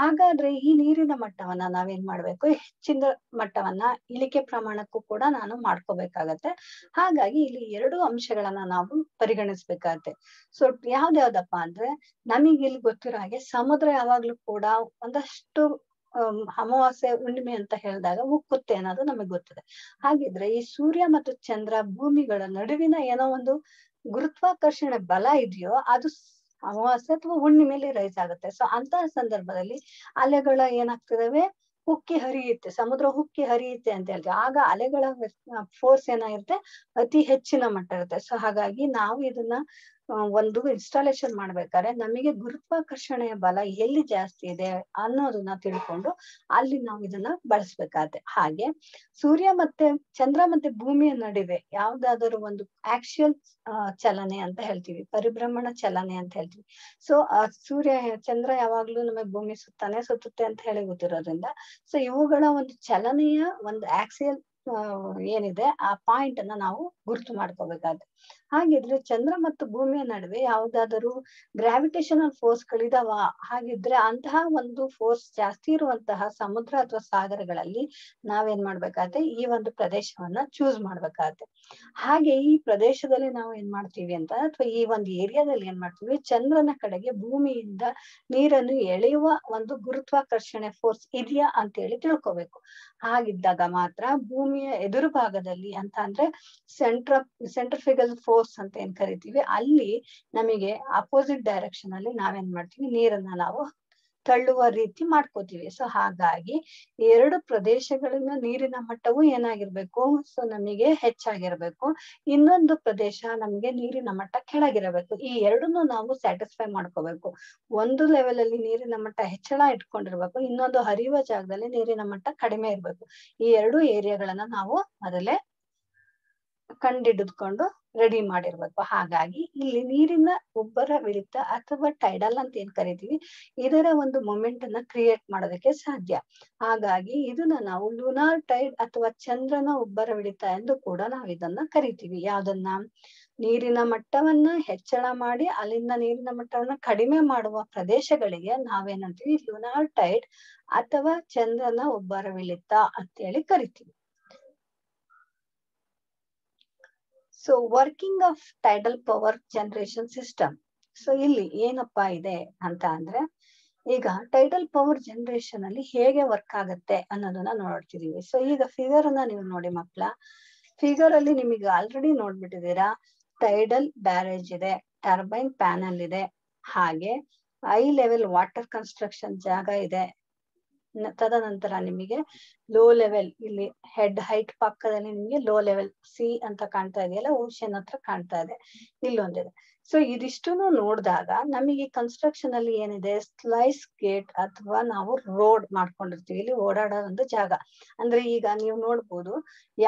ಹಾಗಾದ್ರೆ ಈ ನೀರಿನ ಮಟ್ಟವನ್ನ ನಾವೇನ್ ಮಾಡ್ಬೇಕು, ಹೆಚ್ಚಿನ ಮಟ್ಟವನ್ನ ಇಳಿಕೆ ಪ್ರಮಾಣಕ್ಕೂ ಕೂಡ ನಾನು ಮಾಡ್ಕೋಬೇಕಾಗತ್ತೆ. ಹಾಗಾಗಿ ಇಲ್ಲಿ 2 ಅಂಶಗಳನ್ನ ನಾವು ಪರಿಗಣಿಸ್ಬೇಕಾಗತ್ತೆ. ಸೊ ಯಾವ್ದಾವ್ದಪ್ಪ ಅಂದ್ರೆ ನಮಗ್ ಇಲ್ಲಿ ಗೊತ್ತಿರೋ ಹಾಗೆ ಸಮುದ್ರ ಯಾವಾಗ್ಲೂ ಕೂಡ ಒಂದಷ್ಟು ಅಮಾವಾಸ್ಯೆ ಹುಣ್ಣಿಮೆ ಅಂತ ಹೇಳಿದಾಗ ಉಕ್ಕುತ್ತೆ ಅನ್ನೋದು ನಮಗ್ ಗೊತ್ತಿದೆ. ಹಾಗಿದ್ರೆ ಈ ಸೂರ್ಯ ಮತ್ತು ಚಂದ್ರ ಭೂಮಿಗಳ ನಡುವಿನ ಏನೋ ಒಂದು ಗುರುತ್ವಾಕರ್ಷಣೆ ಬಲ ಇದೆಯೋ ಅದು ಅಮಾವಾಸ್ಯೆ ಅಥವಾ ಹುಣ್ಣಿಮೆಯಲ್ಲಿ ರೈಸ್ ಆಗುತ್ತೆ. ಸೊ ಅಂತ ಸಂದರ್ಭದಲ್ಲಿ ಅಲೆಗಳ ಏನಾಗ್ತಿದಾವೆ ಉಕ್ಕಿ ಹರಿಯುತ್ತೆ, ಸಮುದ್ರ ಉಕ್ಕಿ ಹರಿಯುತ್ತೆ ಅಂತ ಹೇಳ್ತೀವಿ. ಆಗ ಅಲೆಗಳ ಫೋರ್ಸ್ ಏನಾಗಿರುತ್ತೆ ಅತಿ ಹೆಚ್ಚಿನ ಮಟ್ಟ ಇರುತ್ತೆ. ಸೊ ಹಾಗಾಗಿ ನಾವು ಇದನ್ನ ಒಂದು ಇನ್ಸ್ಟಾಲೇಷನ್ ಮಾಡ್ಬೇಕಾದ್ರೆ ನಮಗೆ ಗುರುತ್ವಾಕರ್ಷಣೆಯ ಬಲ ಎಲ್ಲಿ ಜಾಸ್ತಿ ಇದೆ ಅನ್ನೋದನ್ನ ತಿಳ್ಕೊಂಡು ಅಲ್ಲಿ ನಾವು ಇದನ್ನ ಬಳಸ್ಬೇಕಾಗತ್ತೆ. ಹಾಗೆ ಸೂರ್ಯ ಮತ್ತೆ ಚಂದ್ರ ಮತ್ತೆ ಭೂಮಿಯ ನಡುವೆ ಯಾವ್ದಾದ್ರು ಒಂದು ಆಕ್ಷಿಯಲ್ ಚಲನೆ ಅಂತ ಹೇಳ್ತೀವಿ, ಪರಿಭ್ರಮಣ ಚಲನೆ ಅಂತ ಹೇಳ್ತೀವಿ. ಸೊ ಸೂರ್ಯ ಚಂದ್ರ ಯಾವಾಗ್ಲೂ ನಮಗೆ ಭೂಮಿ ಸುತ್ತುತ್ತೆ ಅಂತ ಹೇಳಿ ಗೊತ್ತಿರೋದ್ರಿಂದ ಸೊ ಇವುಗಳ ಒಂದು ಚಲನೆಯ ಒಂದು ಆಕ್ಸಿಯಲ್ ಏನಿದೆ ಆ ಪಾಯಿಂಟ್ ಅನ್ನ ನಾವು ಗುರುತು ಮಾಡ್ಕೋಬೇಕಾದ್ರೆ. ಹಾಗಿದ್ರೆ ಚಂದ್ರ ಮತ್ತು ಭೂಮಿಯ ನಡುವೆ ಯಾವ್ದಾದರೂ ಗ್ರಾವಿಟೇಷನಲ್ ಫೋರ್ಸ್ ಗಳಿದಾವ, ಹಾಗಿದ್ರೆ ಅಂತಹ ಒಂದು ಫೋರ್ಸ್ ಜಾಸ್ತಿ ಇರುವಂತಹ ಸಮುದ್ರ ಅಥವಾ ಸಾಗರಗಳಲ್ಲಿ ನಾವೇನ್ ಮಾಡ್ಬೇಕಾಗತ್ತೆ ಈ ಒಂದು ಪ್ರದೇಶವನ್ನ ಚೂಸ್ ಮಾಡ್ಬೇಕಾಗತ್ತೆ. ಹಾಗೆ ಈ ಪ್ರದೇಶದಲ್ಲಿ ನಾವು ಏನ್ ಮಾಡ್ತೀವಿ ಅಂತ ಅಥವಾ ಈ ಒಂದು ಏರಿಯಾದಲ್ಲಿ ಏನ್ ಮಾಡ್ತೀವಿ ಚಂದ್ರನ ಕಡೆಗೆ ಭೂಮಿಯಿಂದ ನೀರನ್ನು ಎಳೆಯುವ ಒಂದು ಗುರುತ್ವಾಕರ್ಷಣೆ ಫೋರ್ಸ್ ಇದೆಯಾ ಅಂತ ಹೇಳಿ ತಿಳ್ಕೋಬೇಕು. ಹಾಗಿದ್ದಾಗ ಮಾತ್ರ ಭೂಮಿಯ ಎದುರು ಭಾಗದಲ್ಲಿ ಅಂತ ಅಂದ್ರೆ ಸೆಂಟ್ರಿಫ್ಯೂಗಲ್ ಫೋರ್ಸ್ ಅಂತ ಏನ್ ಕರಿತೀವಿ ಅಲ್ಲಿ ನಮಗೆ ಅಪೋಸಿಟ್ ಡೈರೆಕ್ಷನ್ ಅಲ್ಲಿ ನಾವೇನ್ ಮಾಡ್ತೀವಿ ನೀರನ್ನ ನಾವು ತಳ್ಳುವ ರೀತಿ ಮಾಡ್ಕೋತೀವಿ. ಸೊ ಹಾಗಾಗಿ 2 ಪ್ರದೇಶಗಳಿಂದ ನೀರಿನ ಮಟ್ಟವು ಏನಾಗಿರ್ಬೇಕು ಸೊ ನಮಗೆ ಹೆಚ್ಚಾಗಿರ್ಬೇಕು, ಇನ್ನೊಂದು ಪ್ರದೇಶ ನಮ್ಗೆ ನೀರಿನ ಮಟ್ಟ ಕೆಳಗಿರಬೇಕು. ಈ 2ನ್ನು ನಾವು ಸ್ಯಾಟಿಸ್ಫೈ ಮಾಡ್ಕೋಬೇಕು. ಒಂದು ಲೆವೆಲ್ ಅಲ್ಲಿ ನೀರಿನ ಮಟ್ಟ ಹೆಚ್ಚಳ ಇಟ್ಕೊಂಡಿರ್ಬೇಕು, ಇನ್ನೊಂದು ಹರಿಯುವ ಜಾಗದಲ್ಲಿ ನೀರಿನ ಮಟ್ಟ ಕಡಿಮೆ ಇರ್ಬೇಕು. ಈ 2 ಏರಿಯಾಗಳನ್ನ ನಾವು ಮೊದಲೇ ಕಂಡಿಡಿದ್ಕೊಂಡು ರೆಡಿ ಮಾಡಿರ್ಬೇಕು. ಹಾಗಾಗಿ ಇಲ್ಲಿ ನೀರಿನ ಉಬ್ಬರವಿಳಿತ ಅಥವಾ ಟೈಡಲ್ ಅಂತ ಏನ್ ಕರಿತೀವಿ ಇದರ ಒಂದು ಮೊಮೆಂಟ್ ಅನ್ನ ಕ್ರಿಯೇಟ್ ಮಾಡೋದಕ್ಕೆ ಸಾಧ್ಯ. ಹಾಗಾಗಿ ಇದನ್ನ ನಾವು ಲುನಾರ್ ಟೈಡ್ ಅಥವಾ ಚಂದ್ರನ ಉಬ್ಬರವಿಳಿತ ಎಂದು ಕೂಡ ನಾವು ಇದನ್ನ ಕರಿತೀವಿ. ಯಾವ್ದನ್ನ ನೀರಿನ ಮಟ್ಟವನ್ನ ಹೆಚ್ಚಳ ಮಾಡಿ ಅಲ್ಲಿಂದ ನೀರಿನ ಮಟ್ಟವನ್ನ ಕಡಿಮೆ ಮಾಡುವ ಪ್ರದೇಶಗಳಿಗೆ ನಾವೇನಂತೀವಿ ಲುನಾರ್ ಟೈಡ್ ಅಥವಾ ಚಂದ್ರನ ಉಬ್ಬರವಿಳಿತ ಅಂತ ಹೇಳಿ ಕರಿತೀವಿ. So working of tidal power generation system. So ಇಲ್ಲಿ ಏನಪ್ಪಾ ಇದೆ ಅಂತ ಅಂದ್ರೆ ಈಗ ಟೈಡಲ್ ಪವರ್ ಜನರೇಷನ್ ಅಲ್ಲಿ ಹೇಗೆ ವರ್ಕ್ ಆಗುತ್ತೆ ಅನ್ನೋದನ್ನ ನೋಡ್ತಿದೀವಿ. ಸೊ ಈಗ ಫಿಗರ್ ಅನ್ನ ನೀವು ನೋಡಿ ಮಕ್ಕಳ, ಫಿಗರ್ ಅಲ್ಲಿ ನಿಮಗೆ ಆಲ್ರೆಡಿ ನೋಡ್ಬಿಟ್ಟಿದ್ದೀರಾ, ಟೈಡಲ್ ಬ್ಯಾರೇಜ್ ಇದೆ, ಟರ್ಬೈನ್ ಪ್ಯಾನಲ್ ಇದೆ, ಹಾಗೆ ಹೈ ಲೆವೆಲ್ ವಾಟರ್ ಕನ್ಸ್ಟ್ರಕ್ಷನ್ ಜಾಗ ಇದೆ. ತದನಂತರ ನಿಮಗೆ ಲೋ ಲೆವೆಲ್, ಇಲ್ಲಿ ಹೆಡ್ ಹೈಟ್ ಪಕ್ಕದಲ್ಲಿ ನಿಮಗೆ ಲೋ ಲೆವೆಲ್ ಸಿ ಅಂತ ಕಾಣ್ತಾ ಇದೆಯಲ್ಲ, ಓಷನ್ ಹತ್ರ ಕಾಣ್ತಾ ಇದೆ, ಇಲ್ಲೊಂದಿದೆ. ಸೊ ಇದಿಷ್ಟನ್ನು ನೋಡಿದಾಗ ನಮಗೆ ಕನ್ಸ್ಟ್ರಕ್ಷನ್ ಅಲ್ಲಿ ಏನಿದೆ, ಸ್ಲೈಸ್ ಗೇಟ್ ಅಥವಾ ನಾವು ರೋಡ್ ಮಾಡ್ಕೊಂಡಿರ್ತೀವಿ, ಇಲ್ಲಿ ಓಡಾಡೋ ಒಂದು ಜಾಗ. ಅಂದ್ರೆ ಈಗ ನೀವು ನೋಡ್ಬೋದು,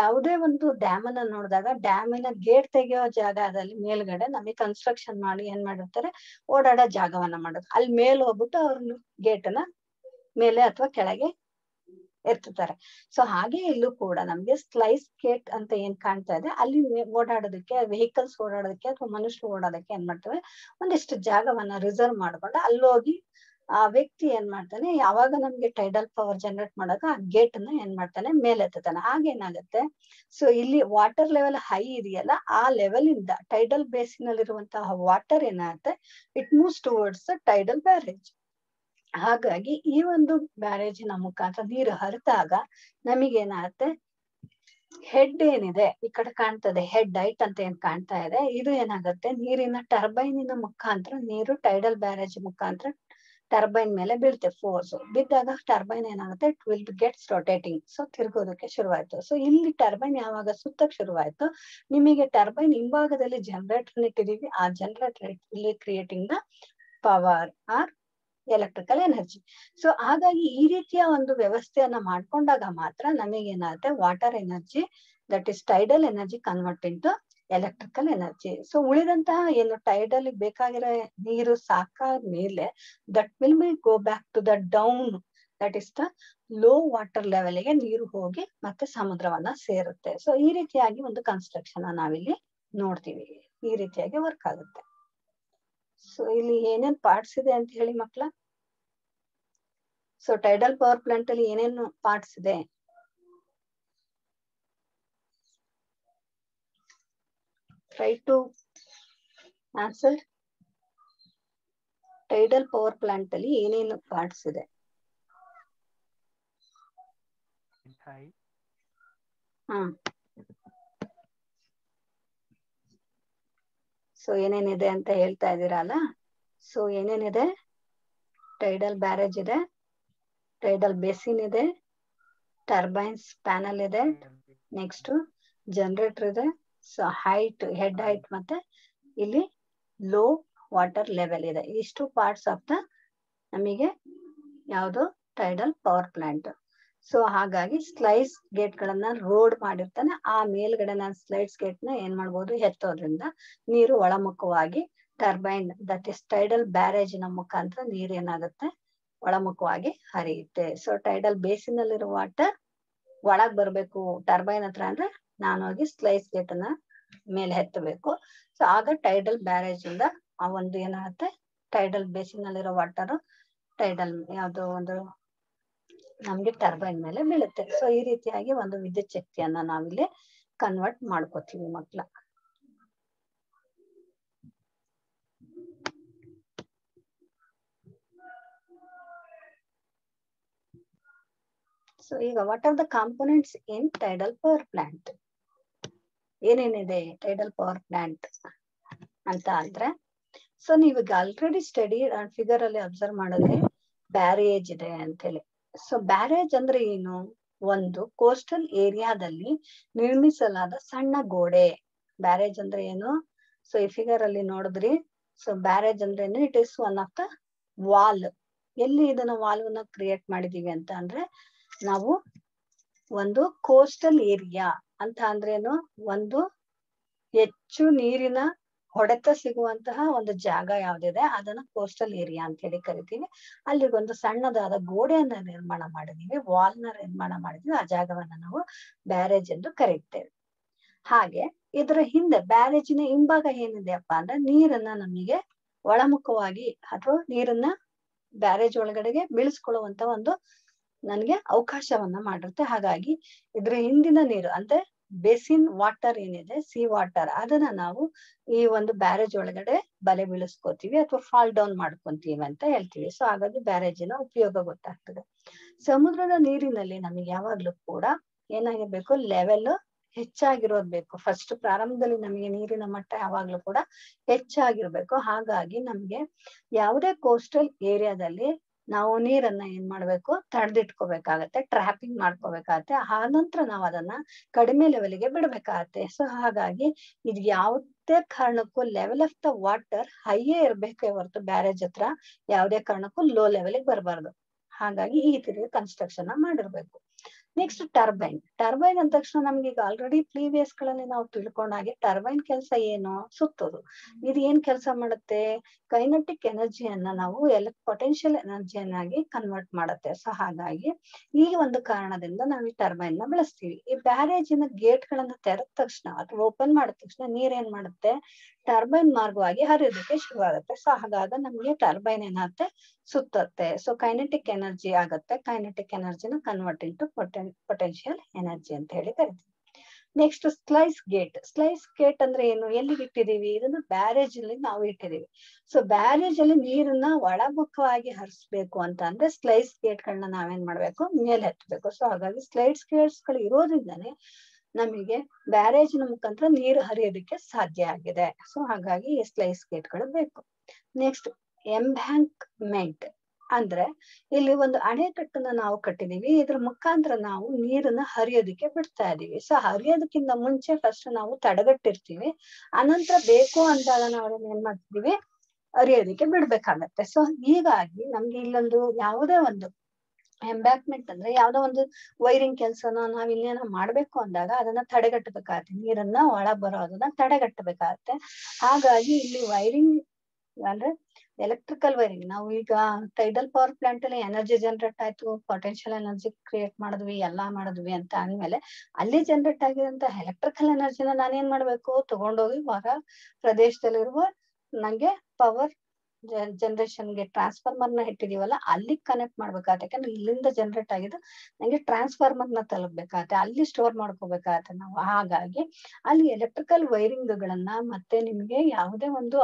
ಯಾವುದೇ ಒಂದು ಡ್ಯಾಮ್ ಅನ್ನ ನೋಡಿದಾಗ ಡ್ಯಾಮಿನ ಗೇಟ್ ತೆಗೆಯೋ ಜಾಗದಲ್ಲಿ ಮೇಲ್ಗಡೆ ನಮಗೆ ಕನ್ಸ್ಟ್ರಕ್ಷನ್ ಮಾಡಿ ಏನ್ ಮಾಡಿರ್ತಾರೆ, ಓಡಾಡೋ ಜಾಗವನ್ನ ಮಾಡೋದು. ಅಲ್ಲಿ ಮೇಲ್ ಹೋಗ್ಬಿಟ್ಟು ಅವ್ರ ಗೇಟ್ ಅನ್ನ ಮೇಲೆ ಅಥವಾ ಕೆಳಗೆ ಎತ್ತುತ್ತಾರೆ. ಸೊ ಹಾಗೆ ಇಲ್ಲೂ ಕೂಡ ನಮ್ಗೆ ಸ್ಲೈಸ್ ಗೇಟ್ ಅಂತ ಏನ್ ಕಾಣ್ತಾ ಇದೆ, ಅಲ್ಲಿ ಓಡಾಡೋದಕ್ಕೆ, ವೆಹಿಕಲ್ಸ್ ಓಡಾಡೋದಕ್ಕೆ ಅಥವಾ ಮನುಷ್ಯರು ಓಡಾಡೋದಕ್ಕೆ ಏನ್ ಮಾಡ್ತೇವೆ, ಒಂದಿಷ್ಟು ಜಾಗವನ್ನ ರಿಸರ್ವ್ ಮಾಡ್ಕೊಂಡು ಅಲ್ಲೋಗಿ ಆ ವ್ಯಕ್ತಿ ಏನ್ ಮಾಡ್ತಾನೆ, ಯಾವಾಗ ನಮ್ಗೆ ಟೈಡಲ್ ಪವರ್ ಜನರೇಟ್ ಮಾಡಾಗ ಆ ಗೇಟ್ ಅನ್ನ ಏನ್ ಮಾಡ್ತಾನೆ, ಮೇಲೆತ್ತಾನೆ. ಹಾಗೇನಾಗತ್ತೆ, ಸೊ ಇಲ್ಲಿ ವಾಟರ್ ಲೆವೆಲ್ ಹೈ ಇದೆಯಲ್ಲ, ಆ ಲೆವೆಲ್ ಇಂದ ಟೈಡಲ್ ಬೇಸಿನ್ ಅಲ್ಲಿರುವಂತಹ ವಾಟರ್ ಏನಾಗುತ್ತೆ, it moves towards the tidal barrage. ಹಾಗಾಗಿ ಈ ಒಂದು ಬ್ಯಾರೇಜಿನ ಮುಖಾಂತರ ನೀರು ಹರಿದಾಗ ನಮಗೇನಾಗತ್ತೆ, ಹೆಡ್ ಏನಿದೆ ಈ ಕಡೆ ಕಾಣ್ತದೆ, ಹೆಡ್ ಹೈಟ್ ಅಂತ ಏನ್ ಕಾಣ್ತಾ ಇದೆ, ಇದು ಏನಾಗುತ್ತೆ, ನೀರಿನ ಟರ್ಬೈನಿನ ಮುಖಾಂತರ ನೀರು ಟೈಡಲ್ ಬ್ಯಾರೇಜ್ ಮುಖಾಂತರ ಟರ್ಬೈನ್ ಮೇಲೆ ಬೀಳುತ್ತೆ. ಫೋರ್ಸ್ ಬಿದ್ದಾಗ ಟರ್ಬೈನ್ ಏನಾಗುತ್ತೆ, it will gets rotating, so ತಿರುಗೋದಕ್ಕೆ ಶುರುವಾಯ್ತು. ಸೊ ಇಲ್ಲಿ ಟರ್ಬೈನ್ ಯಾವಾಗ ಸುತ್ತಕ್ಕೆ ಶುರುವಾಯ್ತು, ನಿಮಗೆ ಟರ್ಬೈನ್ ಹಿಂಭಾಗದಲ್ಲಿ ಜನರೇಟರ್ ಇಟ್ಟಿದೀವಿ, ಆ ಜನರೇಟರ್ ಇಲ್ಲಿ creating the power or electrical energy. So ಹಾಗಾಗಿ ಈ ರೀತಿಯ ಒಂದು ವ್ಯವಸ್ಥೆಯನ್ನ ಮಾಡ್ಕೊಂಡಾಗ ಮಾತ್ರ ನಮಗೇನಾಗುತ್ತೆ, water energy that is tidal energy convert into electrical energy. So ಉಳಿದಂತಹ ಏನು ಟೈಡಲ್ ಬೇಕಾಗಿರೋ ನೀರು ಸಾಕಾದ ಮೇಲೆ that will be go back to the down, that is the low water level ಗೆ ನೀರು ಹೋಗಿ ಮತ್ತೆ ಸಮುದ್ರವನ್ನ ಸೇರುತ್ತೆ. ಸೊ ಈ ರೀತಿಯಾಗಿ ಒಂದು ಕನ್ಸ್ಟ್ರಕ್ಷನ್ ನಾವಿಲ್ಲಿ ನೋಡ್ತೀವಿ, ಈ ರೀತಿಯಾಗಿ ವರ್ಕ್ ಆಗುತ್ತೆ. ಸೊ ಇಲ್ಲಿ ಏನೇನ್ ಪಾರ್ಟ್ಸ್ ಇದೆ ಅಂತ ಹೇಳಿ ಮಕ್ಕಳ, ಸೊ ಟೈಡಲ್ ಪವರ್ ಪ್ಲಾಂಟ್ ಅಲ್ಲಿ ಏನೇನು ಪಾರ್ಟ್ಸ್ ಇದೆ, try to answer. Tidal power plant ಅಲ್ಲಿ ಏನೇನು ಪಾರ್ಟ್ಸ್ ಇದೆ? ಸೊ ಏನೇನಿದೆ ಅಂತ ಹೇಳ್ತಾ ಇದ್ದೀರಲ್ಲ, ಸೊ ಏನೇನಿದೆ, ಟೈಡಲ್ ಬ್ಯಾರೇಜ್ ಇದೆ, ಟೈಡಲ್ ಬೇಸಿನ್ ಇದೆ, ಟರ್ಬೈನ್ಸ್ ಪ್ಯಾನಲ್ ಇದೆ, ನೆಕ್ಸ್ಟ್ ಜನರೇಟರ್ ಇದೆ, ಸೊ ಹೈಟ್, ಹೆಡ್ ಹೈಟ್, ಮತ್ತೆ ಇಲ್ಲಿ ಲೋ ವಾಟರ್ ಲೆವೆಲ್ ಇದೆ. ಇಷ್ಟು ಪಾರ್ಟ್ಸ್ ಆಫ್ ದ ನಮಗೆ ಯಾವುದು, ಟೈಡಲ್ ಪವರ್ ಪ್ಲಾಂಟ್. ಸೊ ಹಾಗಾಗಿ ಸ್ಲೈಸ್ ಗೇಟ್ ಗಳನ್ನ ರೋಡ್ ಮಾಡಿರ್ತಾನೆ, ಆ ಮೇಲ್ಗಡೆ ನಾನು ಸ್ಲೈಸ್ ಗೇಟ್ ನ ಏನ್ ಮಾಡ್ಬೋದು, ಎತ್ತೋದ್ರಿಂದ ನೀರು ಒಳಮುಖವಾಗಿ turbine that is tidal barrage ನ ಮುಖಾಂತರ ನೀರು ಏನಾಗುತ್ತೆ, ಒಳಮುಖವಾಗಿ ಹರಿಯುತ್ತೆ. ಸೊ ಟೈಡಲ್ ಬೇಸಿನ್ ಅಲ್ಲಿರೋ ವಾಟರ್ ಒಳಗ್ ಬರ್ಬೇಕು ಟರ್ಬೈನ್ ಹತ್ರ, ಅಂದ್ರೆ ನಾನು ಹೋಗಿ ಸ್ಲೈಸ್ ಗೇಟ್ ನ ಮೇಲೆ ಎತ್ತಬೇಕು. ಸೊ ಆಗ ಟೈಡಲ್ ಬ್ಯಾರೇಜ್ ಇಂದ ಆ ಒಂದು ಏನಾಗುತ್ತೆ, ಟೈಡಲ್ ಬೇಸಿನ್ ಅಲ್ಲಿರೋ ವಾಟರ್ ಟೈಡಲ್ ಯಾವ್ದೋ ಒಂದು ನಮ್ಗೆ ಟರ್ಬೈನ್ ಮೇಲೆ ಬೀಳುತ್ತೆ. ಸೊ ಈ ರೀತಿಯಾಗಿ ಒಂದು ವಿದ್ಯುತ್ ಶಕ್ತಿಯನ್ನ ನಾವಿಲ್ಲಿ ಕನ್ವರ್ಟ್ ಮಾಡ್ಕೋತೀವಿ ಮಕ್ಕಳ. ಸೊ ಈಗ what are the components in tidal power plant, ಏನೇನಿದೆ ಟೈಡಲ್ ಪವರ್ ಪ್ಲಾಂಟ್ ಅಂತ ಅಂದ್ರೆ, ಸೊ ನೀವೀಗ ಆಲ್ರೆಡಿ ಸ್ಟಡಿ ಫಿಗರ್ ಅಲ್ಲಿ ಅಬ್ಸರ್ವ್ ಮಾಡಿದ್ರೆ ಬ್ಯಾರೇಜ್ ಇದೆ ಅಂತ ಹೇಳಿ. ಸೊ ಬ್ಯಾರೇಜ್ ಅಂದ್ರೆ ಏನು, ಒಂದು ಕೋಸ್ಟಲ್ ಏರಿಯಾದಲ್ಲಿ ನಿರ್ಮಿಸಲಾದ ಸಣ್ಣ ಗೋಡೆ. ಬ್ಯಾರೇಜ್ ಅಂದ್ರೆ ಏನು, ಸೊ ಈ ಫಿಗರ್ ಅಲ್ಲಿ ನೋಡಿದ್ರಿ, ಸೊ ಬ್ಯಾರೇಜ್ ಅಂದ್ರೆ ಏನು, it is one of the wall. ಎಲ್ಲಿ ಇದನ್ನ ವಾಲ್ವನ್ನ ಕ್ರಿಯೇಟ್ ಮಾಡಿದೀವಿ ಅಂತ ಅಂದ್ರೆ, ನಾವು ಒಂದು ಕೋಸ್ಟಲ್ ಏರಿಯಾ ಅಂತ ಅಂದ್ರೆ ಏನು, ಒಂದು ಹೆಚ್ಚು ನೀರಿನ ಹೊಡೆತ ಸಿಗುವಂತಹ ಒಂದು ಜಾಗ ಯಾವ್ದಿದೆ ಅದನ್ನ ಕೋಸ್ಟಲ್ ಏರಿಯಾ ಅಂತ ಹೇಳಿ ಕರಿತೀವಿ. ಅಲ್ಲಿಗೊಂದು ಸಣ್ಣದಾದ ಗೋಡೆಯನ್ನ ನಿರ್ಮಾಣ ಮಾಡಿದೀವಿ, ವಾಲ್ನ ನಿರ್ಮಾಣ ಮಾಡಿದೀವಿ, ಆ ಜಾಗವನ್ನ ನಾವು ಬ್ಯಾರೇಜ್ ಎಂದು ಕರೀತೇವೆ. ಹಾಗೆ ಇದರ ಹಿಂದೆ ಬ್ಯಾರೇಜಿನ ಹಿಂಭಾಗ ಏನಿದೆಯಪ್ಪ ಅಂದ್ರೆ ನೀರನ್ನ ನಮಗೆ ಒಳಮುಖವಾಗಿ ಅಥವಾ ನೀರನ್ನ ಬ್ಯಾರೇಜ್ ಒಳಗಡೆಗೆ ಬೀಳಿಸ್ಕೊಳ್ಳುವಂತ ಒಂದು ನನಗೆ ಅವಕಾಶವನ್ನ ಮಾಡಿರುತ್ತೆ. ಹಾಗಾಗಿ ಇದರ ಹಿಂದಿನ ನೀರು ಅಂದ್ರೆ ಬೇಸಿನ್ ವಾಟರ್ ಏನಿದೆ ಸಿ ವಾಟರ್ ಅದನ್ನ ನಾವು ಈ ಒಂದು ಬ್ಯಾರೇಜ್ ಒಳಗಡೆ ಬಲೆ ಬೀಳಿಸ್ಕೋತೀವಿ ಅಥವಾ ಫಾಲ್ ಡೌನ್ ಮಾಡ್ಕೊಂತೀವಿ ಅಂತ ಹೇಳ್ತೀವಿ. ಸೊ ಹಾಗಾಗಿ ಬ್ಯಾರೇಜಿನ ಉಪಯೋಗ ಗೊತ್ತಾಗ್ತದೆ. ಸಮುದ್ರದ ನೀರಿನಲ್ಲಿ ನಮಗೆ ಯಾವಾಗ್ಲೂ ಕೂಡ ಏನಾಗಿರ್ಬೇಕು ಲೆವೆಲ್ ಹೆಚ್ಚಾಗಿರೋದ್ ಬೇಕು. ಫಸ್ಟ್ ಪ್ರಾರಂಭದಲ್ಲಿ ನಮಗೆ ನೀರಿನ ಮಟ್ಟ ಯಾವಾಗ್ಲೂ ಕೂಡ ಹೆಚ್ಚಾಗಿರ್ಬೇಕು. ಹಾಗಾಗಿ ನಮ್ಗೆ ಯಾವುದೇ ಕೋಸ್ಟಲ್ ಏರಿಯಾದಲ್ಲಿ ನಾವು ನೀರನ್ನ ಏನ್ ಮಾಡ್ಬೇಕು ತಡೆದಿಟ್ಕೋಬೇಕಾಗತ್ತೆ, ಟ್ರ್ಯಾಪಿಂಗ್ ಮಾಡ್ಕೋಬೇಕಾಗತ್ತೆ, ಆನಂತರ ನಾವು ಅದನ್ನ ಕಡಿಮೆ ಲೆವೆಲ್ಗೆ ಬಿಡ್ಬೇಕಾಗತ್ತೆ. ಸೊ ಹಾಗಾಗಿ ಇದು ಯಾವುದೇ ಕಾರಣಕ್ಕೂ ಲೆವೆಲ್ ಆಫ್ ದ ವಾಟರ್ ಹೈಯೇ ಇರ್ಬೇಕೇ ಹೊರತು ಬ್ಯಾರೇಜ್ ಹತ್ರ ಯಾವುದೇ ಕಾರಣಕ್ಕೂ ಲೋ ಲೆವೆಲ್ಗೆ ಬರಬಾರ್ದು. ಹಾಗಾಗಿ ಈ ರೀತಿ ಕನ್ಸ್ಟ್ರಕ್ಷನ್ ಮಾಡಿರ್ಬೇಕು. Next turbine. ಟರ್ಬೈನ್ ಅಂದ ತಕ್ಷಣ ನಮ್ಗೆ ಈಗ ಆಲ್ರೆಡಿ ಪ್ರೀವಿಯಸ್ ಗಳಲ್ಲಿ ನಾವು ತಿಳ್ಕೊಂಡಾಗೆ ಟರ್ಬೈನ್ ಕೆಲಸ ಏನು ಸುತ್ತೋದು. ಇದು ಏನ್ ಕೆಲಸ ಮಾಡುತ್ತೆ, ಕೈನೆಟಿಕ್ ಎನರ್ಜಿಯನ್ನ ನಾವು ಎಲ್ಲ ಪೊಟೆನ್ಷಿಯಲ್ ಎನರ್ಜಿಯನ್ನಾಗಿ ಕನ್ವರ್ಟ್ ಮಾಡುತ್ತೆ. ಸೊ ಹಾಗಾಗಿ ಈ ಒಂದು ಕಾರಣದಿಂದ ನಾವು ಈ ಟರ್ಬೈನ್ ನ ಬಳಸ್ತೀವಿ. ಈ ಬ್ಯಾರೇಜಿನ ಗೇಟ್ ಗಳನ್ನ ತೆರೆದ ತಕ್ಷಣ ಅಥವಾ ಓಪನ್ ಮಾಡಿದ ತಕ್ಷಣ ನೀರೇನ್ ಮಾಡುತ್ತೆ ಟರ್ಬೈನ್ ಮಾರ್ಗವಾಗಿ ಹರಿಯೋದಕ್ಕೆ ಶುರುವಾಗುತ್ತೆ. ಸೊ ಹಾಗಾದ್ರೆ ನಮ್ಗೆ ಟರ್ಬೈನ್ ಏನಾಗುತ್ತೆ ಸುತ್ತತ್ತೆ. ಸೊ ಕೈನೆಟಿಕ್ ಎನರ್ಜಿ ಆಗತ್ತೆ, ಕೈನೆಟಿಕ್ ಎನರ್ಜಿನ ಕನ್ವರ್ಟ್ ಇಂಟು ಪೊಟೆನ್ಷಿಯಲ್ ಎನರ್ಜಿ ಅಂತ ಹೇಳಿ ಕರಿತೀವಿ. Next sluice gate. Sluice gate ಅಂದ್ರೆ ಏನು, ಎಲ್ಲಿ ಇಟ್ಟಿದೀವಿ, ಇದನ್ನ ಬ್ಯಾರೇಜ್ ಅಲ್ಲಿ ನಾವು ಇಟ್ಟಿದೀವಿ. ಸೊ ಬ್ಯಾರೇಜ್ ಅಲ್ಲಿ ನೀರನ್ನ ಒಳಮುಖವಾಗಿ ಹರಿಸ್ಬೇಕು ಅಂತ ಅಂದ್ರೆ ಸ್ಲೈಸ್ ಗೇಟ್ ಗಳನ್ನ ನಾವೇನ್ ಮಾಡ್ಬೇಕು ಮೇಲೆ ಹತ್ತಬೇಕು. ಸೊ ಹಾಗಾಗಿ ಸ್ಲೈಸ್ ಗೇಟ್ಸ್ ಗಳು ಇರೋದ್ರಿಂದಾನೆ ನಮಗೆ ಬ್ಯಾರೇಜ್ನ ಮುಖಾಂತರ ನೀರು ಹರಿಯೋದಕ್ಕೆ ಸಾಧ್ಯ ಆಗಿದೆ. ಸೊ ಹಾಗಾಗಿ ಈ ಸ್ಲೈಸ್ ಗೇಟ್ಗಳು ಬೇಕು. ನೆಕ್ಸ್ಟ್ ಎಂಬ್ಯಾಂಕ್ಮೆಂಟ್ ಅಂದ್ರೆ ಇಲ್ಲಿ ಒಂದು ಅಣೆಕಟ್ಟನ್ನ ನಾವು ಕಟ್ಟಿದೀವಿ, ಇದ್ರ ಮುಖಾಂತರ ನಾವು ನೀರನ್ನ ಹರಿಯೋದಕ್ಕೆ ಬಿಡ್ತಾ ಇದೀವಿ. ಸೊ ಹರಿಯೋದಕ್ಕಿಂತ ಮುಂಚೆ ಫಸ್ಟ್ ನಾವು ತಡೆಗಟ್ಟಿರ್ತೀವಿ, ಅನಂತರ ಬೇಕು ಅಂದಾಗ ನಾವು ಅದನ್ನ ಏನ್ ಮಾಡ್ತಿದೀವಿ ಹರಿಯೋದಕ್ಕೆ ಬಿಡ್ಬೇಕಾಗತ್ತೆ. ಸೊ ಹೀಗಾಗಿ ನಮ್ಗೆ ಇಲ್ಲೊಂದು ಯಾವುದೇ ಒಂದು ಎಂಬ್ಯಾಂಕ್ಮೆಂಟ್ ಅಂದ್ರೆ ಯಾವ್ದೋ ಒಂದು ವೈರಿಂಗ್ ಕೆಲಸನ ನಾವ್ ಇನ್ನೇನೋ ಮಾಡ್ಬೇಕು ಅಂದಾಗ ಅದನ್ನ ತಡೆಗಟ್ಟಬೇಕಾಗತ್ತೆ, ನೀರನ್ನ ಒಳ ಬರೋದನ್ನ ತಡೆಗಟ್ಟಬೇಕಾಗತ್ತೆ. ಹಾಗಾಗಿ ಇಲ್ಲಿ ವೈರಿಂಗ್ ಅಂದ್ರೆ ಎಲೆಕ್ಟ್ರಿಕಲ್ ವೈರಿಂಗ್, ನಾವು ಈಗ ಟೈಡಲ್ ಪವರ್ ಪ್ಲಾಂಟ್ ಅಲ್ಲಿ ಎನರ್ಜಿ ಜನರೇಟ್ ಆಯ್ತು, ಪೊಟೆನ್ಷಿಯಲ್ ಎನರ್ಜಿ ಕ್ರಿಯೇಟ್ ಮಾಡಿದ್ವಿ, ಎಲ್ಲಾ ಮಾಡಿದ್ವಿ ಅಂತ ಅಂದ್ಮೇಲೆ ಅಲ್ಲಿ ಜನರೇಟ್ ಆಗಿರೋಂತ ಎಲೆಕ್ಟ್ರಿಕಲ್ ಎನರ್ಜಿನ ನಾನೇನ್ ಮಾಡ್ಬೇಕು ತಗೊಂಡೋಗಿ ಹೊರ ಪ್ರದೇಶದಲ್ಲಿರುವ ನಂಗೆ ಪವರ್ ಜನರೇಷನ್ಗೆ ಟ್ರಾನ್ಸ್ಫಾರ್ಮರ್ನ ಇಟ್ಟಿದೀವಲ್ಲ ಅಲ್ಲಿ ಕನೆಕ್ಟ್ ಮಾಡ್ಬೇಕಾಗತ್ತೆ. ಯಾಕಂದ್ರೆ ಇಲ್ಲಿಂದ ಜನರೇಟ್ ಆಗಿದ್ದು ನಂಗೆ ಟ್ರಾನ್ಸ್ಫಾರ್ಮರ್ನ ತಲುಪಬೇಕಾಗತ್ತೆ, ಅಲ್ಲಿ ಸ್ಟೋರ್ ಮಾಡ್ಕೋಬೇಕಾಗತ್ತೆ ನಾವು. ಹಾಗಾಗಿ ಅಲ್ಲಿ ಎಲೆಕ್ಟ್ರಿಕಲ್ ವೈರಿಂಗ್ಗಳನ್ನ ಮತ್ತೆ ನಿಮ್ಗೆ ಯಾವುದೇ ಒಂದು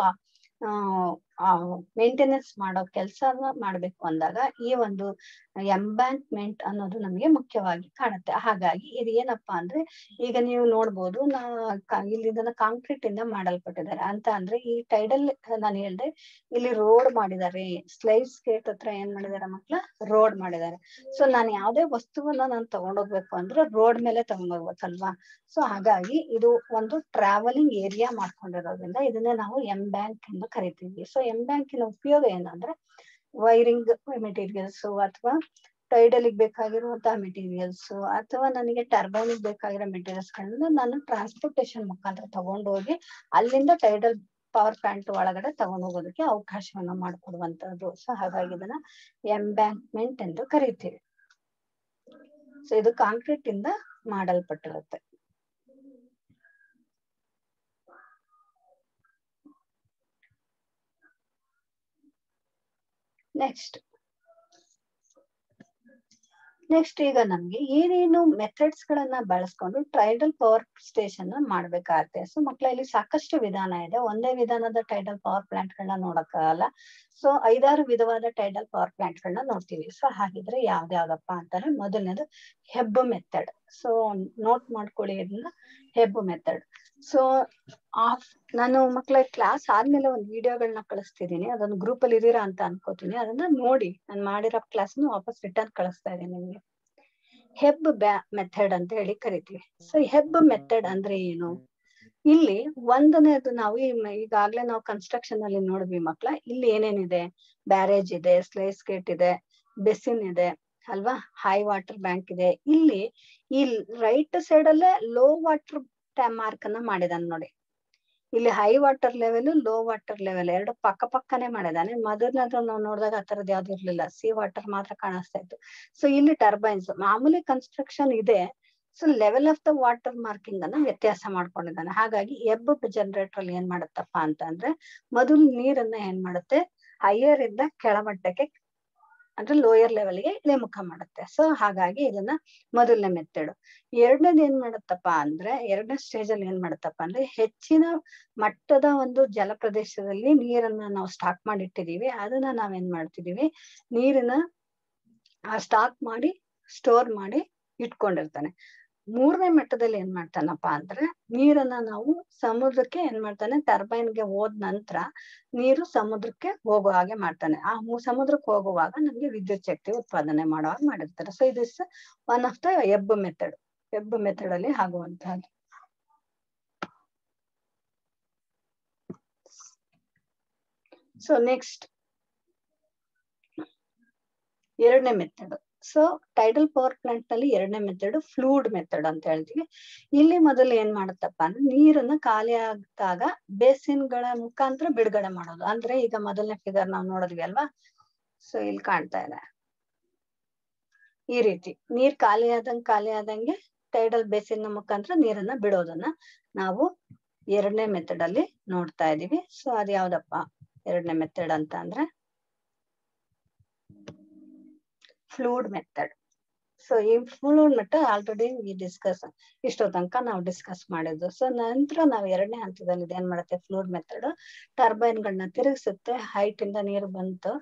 ಮೇಂಟೆನೆನ್ಸ್ ಮಾಡೋ ಕೆಲಸ ಮಾಡ್ಬೇಕು ಅಂದಾಗ ಈ ಒಂದು ಎಂಬ್ಯಾಂಕ್ಮೆಂಟ್ ಅನ್ನೋದು ನಮ್ಗೆ ಮುಖ್ಯವಾಗಿ ಕಾಣುತ್ತೆ. ಹಾಗಾಗಿ ಇದು ಏನಪ್ಪಾ ಅಂದ್ರೆ ಈಗ ನೀವು ನೋಡ್ಬೋದು ಇಲ್ಲಿ ಇದನ್ನ ಕಾಂಕ್ರೀಟ್ ಇಂದ ಮಾಡಲ್ಪಟ್ಟಿದ್ದಾರೆ ಅಂತ ಅಂದ್ರೆ ಈ ಟೈಡಲ್ ನಾನು ಹೇಳ್ದೆ ಇಲ್ಲಿ ರೋಡ್ ಮಾಡಿದ್ದಾರೆ, ಸ್ಲೈಸ್ ಗೇಟ್ ಹತ್ರ ಏನ್ ಮಾಡಿದಾರೆ ಮಕ್ಕಳ ರೋಡ್ ಮಾಡಿದ್ದಾರೆ. ಸೊ ನಾನು ಯಾವ್ದೇ ವಸ್ತುವನ್ನ ನಾನು ತಗೊಂಡೋಗ್ಬೇಕು ಅಂದ್ರೆ ರೋಡ್ ಮೇಲೆ ತಗೊಂಡೋಗ್ಬೇಕಲ್ವಾ. ಸೊ ಹಾಗಾಗಿ ಇದು ಒಂದು ಟ್ರಾವೆಲಿಂಗ್ ಏರಿಯಾ ಮಾಡ್ಕೊಂಡಿರೋದ್ರಿಂದ ಇದನ್ನೇ ನಾವು ಎಂಬ್ಯಾಂಕ್ ಎಂದು ಕರಿತೀವಿ. ಸೊ ಎಂಬ್ಯಾಂಕಿನ ಉಪಯೋಗ ಏನಂದ್ರೆ ವೈರಿಂಗ್ ಮೆಟೀರಿಯಲ್ಸ್ ಅಥವಾ ಟೈಡಲ್ಗೆ ಬೇಕಾಗಿರುವಂತಹ ಮೆಟೀರಿಯಲ್ಸ್ ಅಥವಾ ನನಗೆ ಟರ್ಬೈನಿಗೆ ಬೇಕಾಗಿರೋ ಮೆಟೀರಿಯಲ್ಸ್ ಗಳನ್ನ ನಾನು ಟ್ರಾನ್ಸ್ಪೋರ್ಟೇಶನ್ ಮುಖಾಂತರ ತಗೊಂಡೋಗಿ ಅಲ್ಲಿಂದ ಟೈಡಲ್ ಪವರ್ ಪ್ಲಾಂಟ್ ಒಳಗಡೆ ತಗೊಂಡು ಹೋಗೋದಕ್ಕೆ ಅವಕಾಶವನ್ನ ಮಾಡಿಕೊಡುವಂತಹದ್ದು. ಸೊ ಹಾಗಾಗಿ ಇದನ್ನ ಎಂಬ್ಯಾಂಕ್ಮೆಂಟ್ ಎಂದು ಕರಿತೀವಿ. ಸೊ ಇದು ಕಾಂಕ್ರೀಟ್ ಇಂದ ಮಾಡಲ್ಪಟ್ಟಿರುತ್ತೆ. ನೆಕ್ಸ್ಟ್ ಈಗ ನಮ್ಗೆ ಏನೇನು ಮೆಥಡ್ಸ್ ಗಳನ್ನ ಬಳಸ್ಕೊಂಡು ಟೈಡಲ್ ಪವರ್ ಸ್ಟೇಷನ್ ಮಾಡ್ಬೇಕಾಗತ್ತೆ. ಸೊ ಮಕ್ಕಳಲ್ಲಿ ಸಾಕಷ್ಟು ವಿಧಾನ ಇದೆ, ಒಂದೇ ವಿಧಾನದ ಟೈಡಲ್ ಪವರ್ ಪ್ಲಾಂಟ್ ಗಳನ್ನ ನೋಡಕ್ಕಾಗಲ್ಲ. ಸೊ 5-6 ವಿಧವಾದ ಟೈಡಲ್ ಪವರ್ ಪ್ಲಾಂಟ್ ಗಳನ್ನ ನೋಡ್ತೀವಿ. ಸೊ ಹಾಗಿದ್ರೆ ಯಾವ್ದಾವ್ದಪ್ಪ ಅಂತಾರೆ ಮೊದಲನೇದು ಹೆಬ್ಬು ಮೆಥಡ್. ಸೊ ನೋಟ್ ಮಾಡ್ಕೊಳ್ಳಿ ಇದನ್ನ, ಹೆಬ್ಬು ಮೆಥಡ್. ಸೊ ನಾನು ಮಕ್ಕಳ ಕ್ಲಾಸ್ ಆದ್ಮೇಲೆ ಒಂದು ವಿಡಿಯೋಗಳನ್ನ ಕಳಿಸ್ತಿದ್ದೀನಿ, ಅದೊಂದು ಗ್ರೂಪ್ ಅಲ್ಲಿ ಇದೀರಾ ಅಂತ ಅನ್ಕೋತೀನಿ, ಅದನ್ನ ನೋಡಿ. ನಾನು ಮಾಡಿರೋ ಕ್ಲಾಸ್ ವಾಪಸ್ ರಿಟರ್ನ್ ಕಳಿಸ್ತಾ ಇದ್ದೀನಿ ನಿಮ್ಗೆ. ಹೆಬ್ಬು ಮೆಥಡ್ ಅಂತ ಹೇಳಿ ಕರಿತೀವಿ. ಸೊ ಹೆಬ್ಬು ಮೆಥಡ್ ಅಂದ್ರೆ ಏನು, ಇಲ್ಲಿ ಒಂದನೇದು ನಾವು ಈಗಾಗ್ಲೇ ನಾವು ಕನ್ಸ್ಟ್ರಕ್ಷನ್ ಅಲ್ಲಿ ನೋಡಿದ್ವಿ ಮಕ್ಕಳ, ಇಲ್ಲಿ ಏನೇನಿದೆ ಬ್ಯಾರೇಜ್ ಇದೆ, ಸ್ಲೈಸ್ ಗೇಟ್ ಇದೆ, ಬೆಸಿನ್ ಇದೆ ಅಲ್ವಾ, ಹೈ ವಾಟರ್ ಬ್ಯಾಂಕ್ ಇದೆ. ಇಲ್ಲಿ ಈ ರೈಟ್ ಸೈಡ್ ಅಲ್ಲೇ ಲೋ ವಾಟರ್ ಮಾರ್ಕ್ ಅನ್ನ ಮಾಡಿದಾನೆ ನೋಡಿ, ಇಲ್ಲಿ high water level low water level ಎರಡು ಪಕ್ಕ ಪಕ್ಕನೆ ಮಾಡಿದಾನೆ. ಮೊದಲನೇದು ನಾವು ನೋಡಿದಾಗ ಆ ತರದ್ ಯಾವ್ದು ಇರ್ಲಿಲ್ಲ, ಸಿ ವಾಟರ್ ಮಾತ್ರ ಕಾಣಿಸ್ತಾ ಇತ್ತು. ಸೊ ಇಲ್ಲಿ ಟರ್ಬೈನ್ಸ್ ಮಾಮೂಲಿ ಕನ್ಸ್ಟ್ರಕ್ಷನ್ ಇದೆ, so level of the water mark ಇಂದನ ವ್ಯತ್ಯಾಸ ಮಾಡ್ಕೊಂಡಿದ್ದಾನೆ. ಹಾಗಾಗಿ ಎಬ್ಬಬ್ಬ ಜನರೇಟರ್ ಅಲ್ಲಿ ಏನ್ ಮಾಡುತ್ತಪ್ಪ ಅಂತ ಅಂದ್ರೆ ಮೊದಲು ನೀರನ್ನ ಏನ್ ಮಾಡುತ್ತೆ ಹೈಯರ್ ಇಂದ ಕೆಳಮಟ್ಟಕ್ಕೆ ಅಂದ್ರೆ ಲೋಯರ್ ಲೆವೆಲ್ಗೆ ಇಳಿಮುಖ ಮಾಡುತ್ತೆ. ಸೊ ಹಾಗಾಗಿ ಇದನ್ನ ಮೊದಲನೇ ಮೆಥಡ್. ಎರಡನೇದು ಏನ್ ಮಾಡುತ್ತಪ್ಪ ಅಂದ್ರೆ ಎರಡನೇ ಸ್ಟೇಜ್ ಅಲ್ಲಿ ಏನ್ ಮಾಡುತ್ತಪ್ಪ ಅಂದ್ರೆ ಹೆಚ್ಚಿನ ಮಟ್ಟದ ಒಂದು ಜಲಪ್ರದೇಶದಲ್ಲಿ ನೀರನ್ನ ನಾವು ಸ್ಟಾಕ್ ಮಾಡಿಟ್ಟಿದೀವಿ, ಅದನ್ನ ನಾವೇನ್ ಮಾಡ್ತಿದೀವಿ ನೀರನ್ನ ಸ್ಟಾಕ್ ಮಾಡಿ ಸ್ಟೋರ್ ಮಾಡಿ ಇಟ್ಕೊಂಡಿರ್ತಾನೆ. ಮೂರನೇ ಮಟ್ಟದಲ್ಲಿ ಏನ್ ಮಾಡ್ತಾನಪ್ಪಾ ಅಂದ್ರೆ ನೀರನ್ನ ನಾವು ಸಮುದ್ರಕ್ಕೆ ಏನ್ ಮಾಡ್ತಾನೆ ಟರ್ಬೈನ್ಗೆ ಹೋದ ನಂತರ ನೀರು ಸಮುದ್ರಕ್ಕೆ ಹೋಗೋ ಹಾಗೆ ಮಾಡ್ತಾನೆ. ಆ ಸಮುದ್ರಕ್ಕೆ ಹೋಗುವಾಗ ನಮ್ಗೆ ವಿದ್ಯುತ್ ಶಕ್ತಿ ಉತ್ಪಾದನೆ ಮಾಡೋ ಹಾಗೆ ಮಾಡಿರ್ತಾರೆ. ಸೊ ಇದು one of the ebb method ಅಲ್ಲಿ ಆಗುವಂತಹದ್ದು. ಸೊ ನೆಕ್ಸ್ಟ್ ಎರಡನೇ method. So tidal power plant ನಲ್ಲಿ ಎರಡನೇ ಮೆಥಡ್ ಫ್ಲೂಡ್ ಮೆಥಡ್ ಅಂತ ಹೇಳ್ತೀವಿ. ಇಲ್ಲಿ ಮೊದಲು ಏನ್ ಮಾಡುತ್ತಪ್ಪ ಅಂದ್ರೆ ನೀರನ್ನ ಖಾಲಿ ಆದಾಗ ಬೇಸಿನ್ಗಳ ಮುಖಾಂತರ ಬಿಡುಗಡೆ ಮಾಡೋದು. ಅಂದ್ರೆ ಈಗ ಮೊದಲನೇ ಫಿಗರ್ ನಾವು ನೋಡಿದ್ವಿ ಅಲ್ವಾ, ಸೊ ಇಲ್ಲಿ ಕಾಣ್ತಾ ಇದೆ ಈ ರೀತಿ ನೀರ್ ಖಾಲಿ ಆದಂಗೆ ಟೈಡಲ್ ಬೇಸಿನ್ ಮುಖಾಂತರ ನೀರನ್ನ ಬಿಡೋದನ್ನ ನಾವು ಎರಡನೇ ಮೆಥಡ್ ಅಲ್ಲಿ ನೋಡ್ತಾ ಇದೀವಿ. ಸೊ ಅದ್ ಯಾವ್ದಪ್ಪ ಎರಡನೇ ಮೆಥಡ್ ಅಂತ ಅಂದ್ರೆ ಫ್ಲೂಡ್ ಮೆಥಡ್. ಸೊ ಈ ಫ್ಲೂಡ್ ಮೆಥಡ್ ಆಲ್ರೆಡಿ ಇಷ್ಟೋ ತನಕ ನಾವು ಡಿಸ್ಕಸ್ ಮಾಡಿದ್ವಿ. ಸೊ ನಂತರ ನಾವು ಎರಡನೇ ಹಂತದಲ್ಲಿ ಏನ್ ಮಾಡುತ್ತೆ ಫ್ಲೂಡ್ ಮೆಥಡ್ ಟರ್ಬೈನ್ ಗಳನ್ನ ತಿರುಗಿಸುತ್ತೆ, ಹೈಟ್ ಇಂದ ನೀರು ಬಂತು,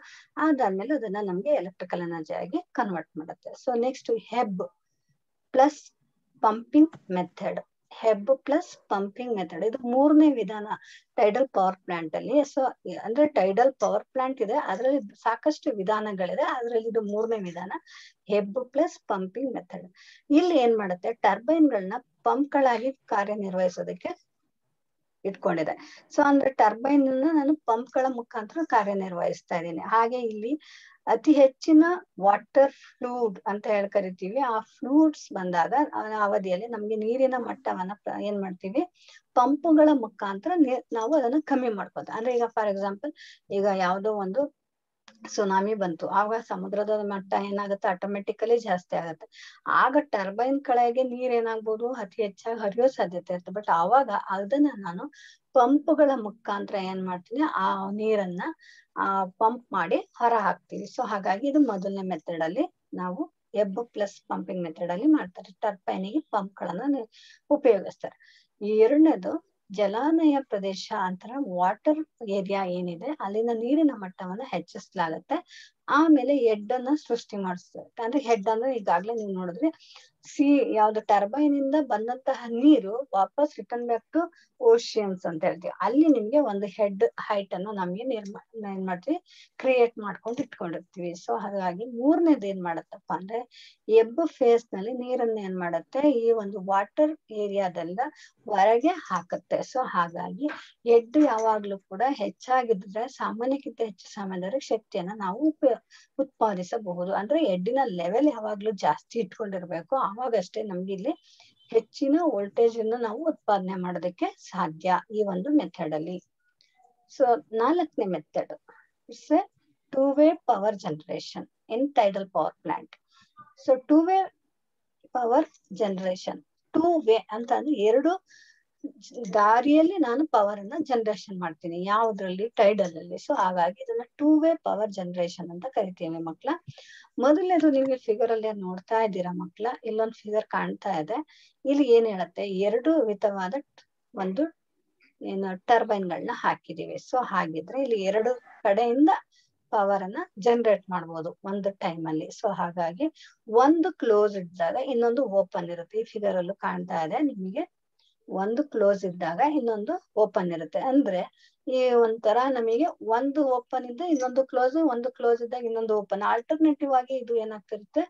ಅದಾದ್ಮೇಲೆ ಅದನ್ನ ನಮ್ಗೆ ಎಲೆಕ್ಟ್ರಿಕಲ್ ಎನರ್ಜಿ ಆಗಿ ಕನ್ವರ್ಟ್ ಮಾಡುತ್ತೆ. So next ebb plus pumping method. Ebb plus pumping method ಇದು ಮೂರನೇ ವಿಧಾನ ಟೈಡಲ್ ಪವರ್ ಪ್ಲಾಂಟ್ ಅಲ್ಲಿ. ಸೊ ಅಂದ್ರೆ ಟೈಡಲ್ ಪವರ್ ಪ್ಲಾಂಟ್ ಇದೆ, ಅದರಲ್ಲಿ ಸಾಕಷ್ಟು ವಿಧಾನಗಳಿದೆ, ಅದರಲ್ಲಿ ಇದು ಮೂರನೇ ವಿಧಾನ ಹೆಬ್ ಪ್ಲಸ್ ಪಂಪಿಂಗ್ ಮೆಥಡ್. ಇಲ್ಲಿ ಏನ್ ಮಾಡುತ್ತೆ ಟರ್ಬೈನ್ ಗಳನ್ನ ಪಂಪ್ ಗಳಾಗಿ ಕಾರ್ಯನಿರ್ವಹಿಸೋದಕ್ಕೆ ಇಟ್ಕೊಂಡಿದೆ. ಸೊ ಅಂದ್ರೆ ಟರ್ಬೈನ್ ನಾನು ಪಂಪ್ ಗಳ ಮುಖಾಂತರ ಕಾರ್ಯನಿರ್ವಹಿಸ್ತಾ ಇದ್ದೀನಿ. ಹಾಗೆ ಇಲ್ಲಿ ಅತಿ ಹೆಚ್ಚಿನ ವಾಟರ್ ಫ್ಲೂಡ್ ಅಂತ ಕರಿತೀವಿ. ಆ ಫ್ಲೂಡ್ಸ್ ಬಂದಾಗ ಅವಧಿಯಲ್ಲಿ ನಮ್ಗೆ ನೀರಿನ ಮಟ್ಟವನ್ನ ಏನ್ ಮಾಡ್ತೀವಿ ಪಂಪುಗಳ ಮುಖಾಂತರ ನಾವು ಅದನ್ನ ಕಮ್ಮಿ ಮಾಡ್ಬೋದು. ಅಂದ್ರೆ ಈಗ ಫಾರ್ ಎಕ್ಸಾಂಪಲ್ ಈಗ ಯಾವುದೋ ಒಂದು ಸುನಾಮಿ ಬಂತು, ಆವಾಗ ಸಮುದ್ರದ ಮಟ್ಟ ಏನಾಗುತ್ತೆ ಆಟೋಮೆಟಿಕಲಿ ಜಾಸ್ತಿ ಆಗುತ್ತೆ. ಆಗ ಟರ್ಬೈನ್ ಕಡೆಗೆ ನೀರ್ ಏನಾಗ್ಬೋದು ಅತಿ ಹೆಚ್ಚಾಗಿ ಹರಿಯೋ ಸಾಧ್ಯತೆ ಇರುತ್ತೆ. ಬಟ್ ಆವಾಗ ಅದನ್ನ ನಾನು ಪಂಪ್ಗಳ ಮುಖಾಂತರ ಏನ್ ಮಾಡ್ತೀನಿ ಆ ನೀರನ್ನ ಪಂಪ್ ಮಾಡಿ ಹೊರ ಹಾಕ್ತೀವಿ. ಸೊ ಹಾಗಾಗಿ ಇದು ಮೊದಲನೇ ಮೆಥಡ್ ಅಲ್ಲಿ ನಾವು ಎಬ್ ಪ್ಲಸ್ ಪಂಪಿಂಗ್ ಮೆಥಡ್ ಅಲ್ಲಿ ಮಾಡ್ತಾರೆ, ಟರ್ಬೈನಿಗೆ ಪಂಪ್ ಗಳನ್ನ ಉಪಯೋಗಿಸ್ತಾರೆ. ಈ ಎರಡನೇದು ಜಲಾನಯ ಪ್ರದೇಶ ಅಂತರ ವಾಟರ್ ಏರಿಯಾ ಏನಿದೆ ಅಲ್ಲಿನ ನೀರಿನ ಮಟ್ಟವನ್ನ ಹೆಚ್ಚಿಸಲಾಗತ್ತೆ. ಆಮೇಲೆ ಹೆಡ್ ಅನ್ನ ಸೃಷ್ಟಿ ಮಾಡಿಸ್ತದೆ. ಅಂದ್ರೆ ಹೆಡ್ ಅಂದ್ರೆ ಈಗಾಗ್ಲೇ ನೀವು ನೋಡಿದ್ರೆ ಯಾವ್ದು ಟರ್ಬೈನ್ ಇಂದ ಬಂದಂತಹ ನೀರು ವಾಪಸ್ ರಿಟರ್ನ್ ಬ್ಯಾಕ್ ಟು ಓಷಿಯನ್ಸ್ ಅಂತ ಹೇಳ್ತೀವಿ. ಅಲ್ಲಿ ನಿಮ್ಗೆ ಒಂದು ಹೆಡ್ ಹೈಟ್ ಅನ್ನು ನಮ್ಗೆ ಏನ್ ಮಾಡ್ತೀವಿ ಕ್ರಿಯೇಟ್ ಮಾಡ್ಕೊಂಡು ಇಟ್ಕೊಂಡಿರ್ತೀವಿ. ಸೊ ಹಾಗಾಗಿ ಮೂರನೇದು ಏನ್ ಮಾಡತ್ತಪ್ಪ ಅಂದ್ರೆ ಎಬ್ ಫೇಸ್ ನಲ್ಲಿ ನೀರನ್ನ ಏನ್ ಮಾಡುತ್ತೆ ಈ ಒಂದು ವಾಟರ್ ಏರಿಯಾದಲ್ಲ ಹೊರಗೆ ಹಾಕುತ್ತೆ. ಸೊ ಹಾಗಾಗಿ ಹೆಡ್ ಯಾವಾಗ್ಲೂ ಕೂಡ ಹೆಚ್ಚಾಗಿದ್ರೆ ಸಾಮಾನ್ಯಕ್ಕಿಂತ ಹೆಚ್ಚು ಸಾಮಾನ್ಯರಿಗೆ ಶಕ್ತಿಯನ್ನ ನಾವು ಉತ್ಪಾದಿಸಬಹುದು. ಅಂದ್ರೆ ಎಡ್ಡಿನ ಲೆವೆಲ್ ಯಾವಾಗ್ಲೂ ಜಾಸ್ತಿ ಇಟ್ಕೊಂಡಿರ್ಬೇಕು, ಆವಾಗಷ್ಟೇ ನಮ್ಗೆ ಇಲ್ಲಿ ಹೆಚ್ಚಿನ ವೋಲ್ಟೇಜ್ ಅನ್ನು ನಾವು ಉತ್ಪಾದನೆ ಮಾಡೋದಕ್ಕೆ ಸಾಧ್ಯ ಈ ಒಂದು ಮೆಥಡ್ ಅಲ್ಲಿ. ಸೊ ನಾಲ್ಕನೇ method it's a two way power generation in tidal power plant. So two way power generation, two way ಅಂತ ಅಂದ್ರೆ ಎರಡು ದಾರಿಯಲ್ಲಿ ನಾನು ಪವರ್ ಅನ್ನ ಜನರೇಷನ್ ಮಾಡ್ತೀನಿ, ಯಾವ್ದ್ರಲ್ಲಿ ಟೈಡಲ್ ಅಲ್ಲಿ. ಸೊ ಹಾಗಾಗಿ ಇದನ್ನ ಟೂ ವೇ ಪವರ್ ಜನರೇಷನ್ ಅಂತ ಕರಿತೀವಿ ಮಕ್ಕಳ. ಮೊದಲನೇದು ನೀವು ಫಿಗರ್ ಅಲ್ಲಿ ನೋಡ್ತಾ ಇದ್ದೀರಾ ಮಕ್ಕಳ, ಇಲ್ಲೊಂದು ಫಿಗರ್ ಕಾಣ್ತಾ ಇದೆ. ಇಲ್ಲಿ ಏನ್ ಹೇಳುತ್ತೆ ಎರಡು ವಿಧವಾದ ಒಂದು ಏನು ಟರ್ಬೈನ್ ಗಳನ್ನ ಹಾಕಿದೀವಿ. ಸೊ ಹಾಗಿದ್ರೆ ಇಲ್ಲಿ ಎರಡು ಕಡೆಯಿಂದ ಪವರ್ ಅನ್ನ ಜನರೇಟ್ ಮಾಡ್ಬೋದು ಒಂದು ಟೈಮ್ ಅಲ್ಲಿ. ಸೊ ಹಾಗಾಗಿ ಒಂದು ಕ್ಲೋಸ್ ಇದ್ದಾಗ ಇನ್ನೊಂದು ಓಪನ್ ಇರುತ್ತೆ. ಈ ಫಿಗರ್ ಅಲ್ಲೂ ಕಾಣ್ತಾ ಇದೆ ನಿಮಗೆ, ಒಂದು ಕ್ಲೋಸ್ ಇದ್ದಾಗ ಇನ್ನೊಂದು ಓಪನ್ ಇರುತ್ತೆ. ಅಂದ್ರೆ ಈ ಒಂಥರ ನಮಗೆ ಒಂದು ಓಪನ್ ಇದ್ದ ಇನ್ನೊಂದು ಕ್ಲೋಸ್, ಒಂದು ಕ್ಲೋಸ್ ಇದ್ದಾಗ ಇನ್ನೊಂದು ಓಪನ್, ಆಲ್ಟರ್ನೇಟಿವ್ ಆಗಿ ಇದು ಏನಾಗ್ತಿರುತ್ತೆ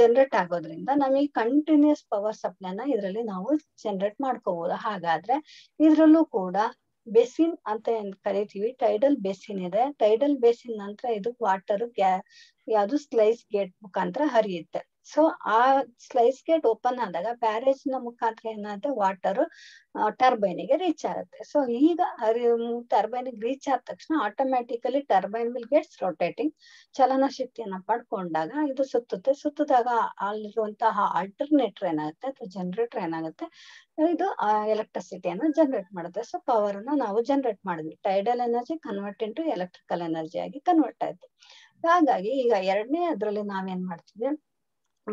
ಜನರೇಟ್ ಆಗೋದ್ರಿಂದ ನಮಗೆ ಕಂಟಿನ್ಯೂಸ್ ಪವರ್ ಸಪ್ಲೈನ ಇದರಲ್ಲಿ ನಾವು ಜನರೇಟ್ ಮಾಡ್ಕೋಬಹುದು. ಹಾಗಾದ್ರೆ ಇದ್ರಲ್ಲೂ ಕೂಡ ಬೇಸಿನ್ ಅಂತ ಕರಿತೀವಿ, ಟೈಡಲ್ ಬೇಸಿನ್ ಇದೆ. ಟೈಡಲ್ ಬೇಸಿನ್ ನಂತರ ಇದು ವಾಟರ್ ಯಾವುದು ಸ್ಲೈಸ್ ಗೇಟ್ ಮುಖಾಂತರ ಹರಿಯುತ್ತೆ. ಸೊ ಆ ಸ್ಲೈಸ್ ಗೇಟ್ ಓಪನ್ ಆದಾಗ ಬ್ಯಾರೇಜ್ ನ ಮುಖಾಂತರ ಏನಾಗುತ್ತೆ ವಾಟರ್ ಟರ್ಬೈನ್ ಗೆ ರೀಚ್ ಆಗುತ್ತೆ. ಸೊ ಈಗ ಟರ್ಬೈನ್ ಗೆ ರೀಚ್ ಆದ ತಕ್ಷಣ automatically turbine will gets rotating, ಚಲನ ಶಕ್ತಿಯನ್ನ ಪಡ್ಕೊಂಡಾಗ ಇದು ಸುತ್ತುತ್ತೆ. ಸುತ್ತದಾಗ ಅಲ್ಲಿರುವಂತಹ ಆಲ್ಟರ್ನೇಟರ್ ಏನಾಗುತ್ತೆ ಅಥವಾ ಜನರೇಟರ್ ಏನಾಗುತ್ತೆ, ಇದು ಎಲೆಕ್ಟ್ರಿಸಿಟಿಯನ್ನು ಜನರೇಟ್ ಮಾಡುತ್ತೆ. ಸೊ ಪವರ್ ಅನ್ನ ನಾವು ಜನರೇಟ್ ಮಾಡಿದ್ವಿ, tidal energy convert into electrical energy ಆಗಿ ಕನ್ವರ್ಟ್ ಆಯ್ತು. ಹಾಗಾಗಿ ಈಗ ಎರಡನೇ ಅದ್ರಲ್ಲಿ ನಾವೇನ್ ಮಾಡ್ತೀವಿ,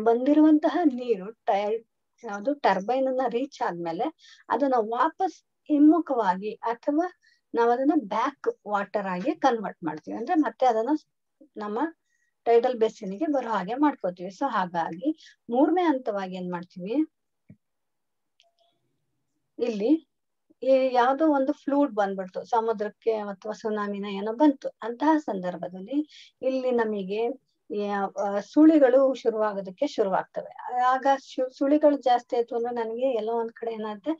ಬಂದಿರುವಂತಹ ನೀರು ಯಾವುದು ಟರ್ಬೈನ್ ಅನ್ನ ರೀಚ್ ಆದ್ಮೇಲೆ ಅದನ್ನ ವಾಪಸ್ ಹಿಮ್ಮುಖವಾಗಿ ಅಥವಾ ನಾವ್ ಅದನ್ನ ಬ್ಯಾಕ್ ವಾಟರ್ ಆಗಿ ಕನ್ವರ್ಟ್ ಮಾಡ್ತೀವಿ. ಅಂದ್ರೆ ಮತ್ತೆ ಅದನ್ನ ನಮ್ಮ ಟೈಡಲ್ ಬೇಸಿನ್ಗೆ ಬರೋ ಹಾಗೆ ಮಾಡ್ಕೋತೀವಿ. ಸೊ ಹಾಗಾಗಿ ಮೂರನೇ ಹಂತವಾಗಿ ಏನ್ ಮಾಡ್ತೀವಿ, ಇಲ್ಲಿ ಯಾವ್ದೋ ಒಂದು ಫ್ಲೂಡ್ ಬಂದ್ಬಿಡ್ತು, ಸಮುದ್ರಕ್ಕೆ ಅಥವಾ ಸುನಾಮಿನ ಏನೋ ಬಂತು. ಅಂತಹ ಸಂದರ್ಭದಲ್ಲಿ ಇಲ್ಲಿ ನಮಗೆ ಸುಳಿಗಳು ಶುರುವಾಗೋದಕ್ಕೆ ಶುರುವಾಗ್ತವೆ. ಆಗ ಸುಳಿಗಳು ಜಾಸ್ತಿ ಆಯ್ತು ಅಂದ್ರೆ ನನಗೆ ಎಲ್ಲೋ ಒಂದ್ ಕಡೆ ಏನಾಗುತ್ತೆ,